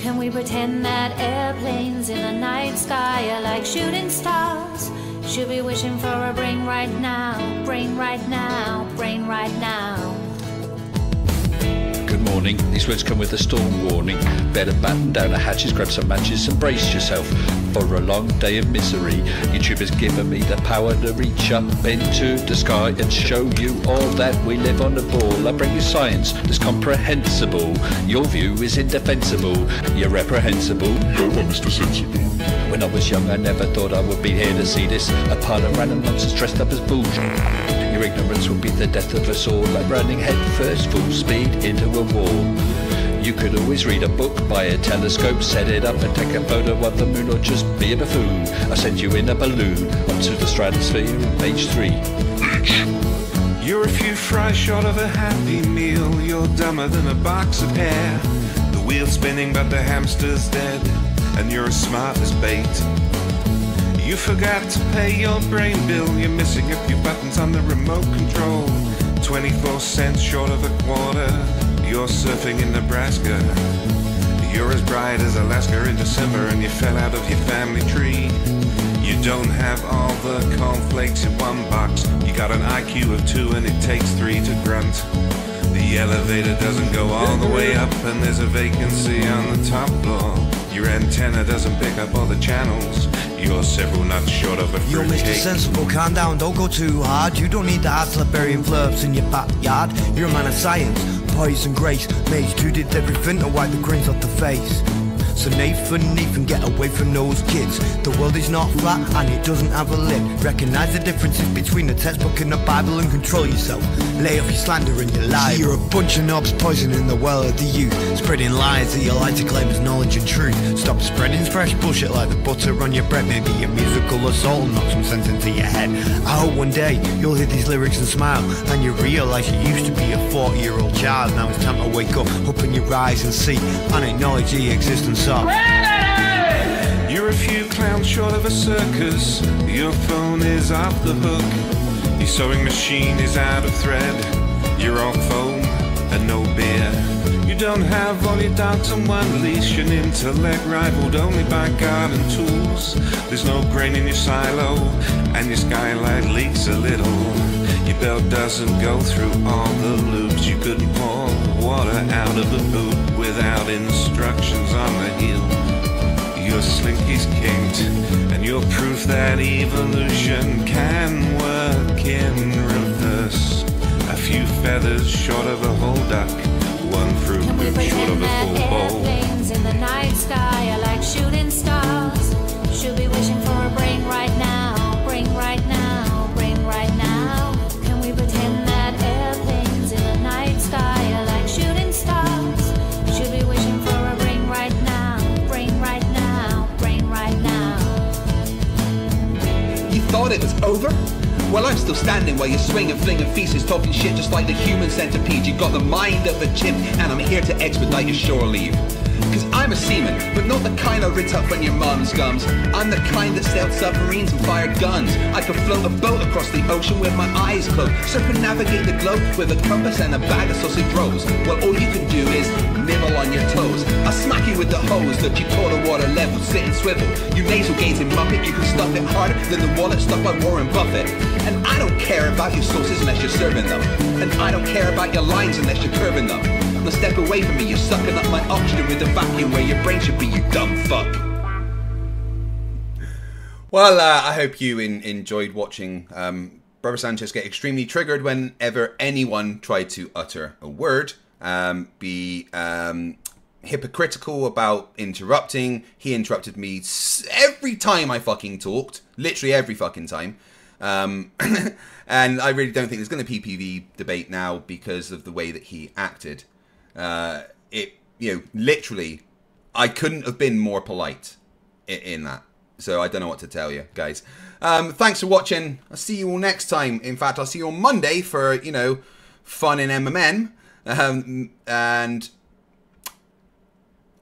Can we pretend that airplanes in the night sky are like shooting stars? Should be wishing for a brain right now, brain right now, brain right now. Good morning. These words come with a storm warning. Better batten down the hatches, grab some matches and brace yourself for a long day of misery. YouTube has given me the power to reach up into the sky and show you all that we live on the ball. I bring you science that's comprehensible. Your view is indefensible. You're reprehensible. No, I'm Mr. Sensible. When I was young, I never thought I would be here to see this. A pile of random nonsense dressed up as bullshit. Your ignorance will be the death of us all, like running headfirst full speed into a wall. You could always read a book, buy a telescope, set it up and take a photo of the moon, or just be a buffoon. I send you in a balloon up to the stratosphere in page 3. You're a few fries short of a happy meal, you're dumber than a box of hair. The wheel's spinning but the hamster's dead, and you're as smart as bait. You forgot to pay your brain bill, you're missing a few buttons on the remote control. 24 cents short of a quarter, you're surfing in Nebraska. You're as bright as Alaska in December and you fell out of your family tree. You don't have all the cornflakes in one box, you got an IQ of 2 and it takes 3 to grunt. The elevator doesn't go all the way up and there's a vacancy on the top floor. Your antenna doesn't pick up all the channels. You're several nuts short of a fruit. Yo, Mr. Cake. Sensible, calm down, don't go too hard. You don't need the hot slap burying flubs in your backyard. You're a man of science, poison grace. Mage 2 did everything to wipe the grins off the face. So Nathan, get away from those kids. The world is not flat and it doesn't have a lid. Recognise the differences between the textbook and the Bible and control yourself. Lay off your slander and your lies. You're a bunch of knobs poisoning the well of the youth, spreading lies that you like to claim as knowledge and truth. Stop spreading fresh bullshit like the butter on your bread. Maybe a musical assault will knock some sense into your head. I hope one day you'll hear these lyrics and smile, and you realise you used to be a 40-year-old child. Now it's time to wake up, open your eyes and see, and acknowledge the existence. You're a few clowns short of a circus, your phone is off the hook, your sewing machine is out of thread, you're on foam and no beer. You don't have all your doubts and unleash an intellect rivaled only by garden tools. There's no grain in your silo, and your skylight leaks a little. Your belt doesn't go through all the loops. You couldn't pour water out of a boot without instructions on the heel. Your slinky's kinked, and you're proof that evolution can work in reverse. A few feathers short of a whole duck. One fruit short of a full bowl. Airplanes in the night sky are like shooting stars. Should be wishing for a brain right now, brain right now, brain right now. Can we pretend that airplanes in the night sky are like shooting stars? Should be wishing for a brain right now, brain right now, brain right now. You thought it was over? Well, I'm still standing while you swing and fling and feces, talking shit just like the human centipede. You got the mind of a chimp, and I'm here to expedite your shore leave. Cause I'm a seaman, but not the kind I writ up on your mom's gums. I'm the kind that sailed submarines and fired guns. I could float a boat across the ocean with my eyes closed, circumnavigate the globe with a compass and a bag of sausage rolls. Well, all you can do is nibble on your toes. I'll smack you with the hose that you call the water level. Sit and swivel, you nasal gazing muppet. You can stuff it harder than the wallet stuffed by Warren Buffett. And I don't care about your sauces unless you're serving them. And I don't care about your lines unless you're curving them. Now step away from me, you're sucking up my oxygen with a vacuum where your brain should be, you dumb fuck. Well, I hope you enjoyed watching Brother Sanchez get extremely triggered whenever anyone tried to utter a word, be hypocritical about interrupting. He interrupted me every time I fucking talked, literally every fucking time. And I really don't think there's going to be PPV debate now because of the way that he acted. You know, literally, I couldn't have been more polite in that. So I don't know what to tell you, guys. Thanks for watching. I'll see you all next time. In fact, I'll see you on Monday for, you know, fun in MMM. And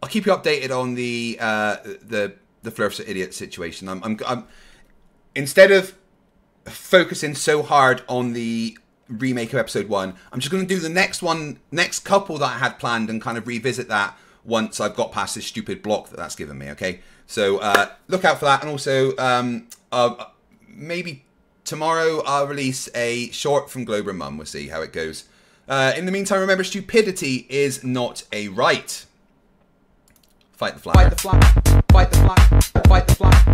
I'll keep you updated on the Flurfs Are Idiots situation. I'm instead of focusing so hard on the remake of episode 1, I'm just going to do the next one, next couple that I had planned, and kind of revisit that once I've got past this stupid block that's given me, okay? So look out for that, and also maybe tomorrow I'll release a short from Glober and Mum. We'll see how it goes. In the meantime, remember, stupidity is not a right. Fight the flag. Fight the flag. Fight the flag. Fight the flag.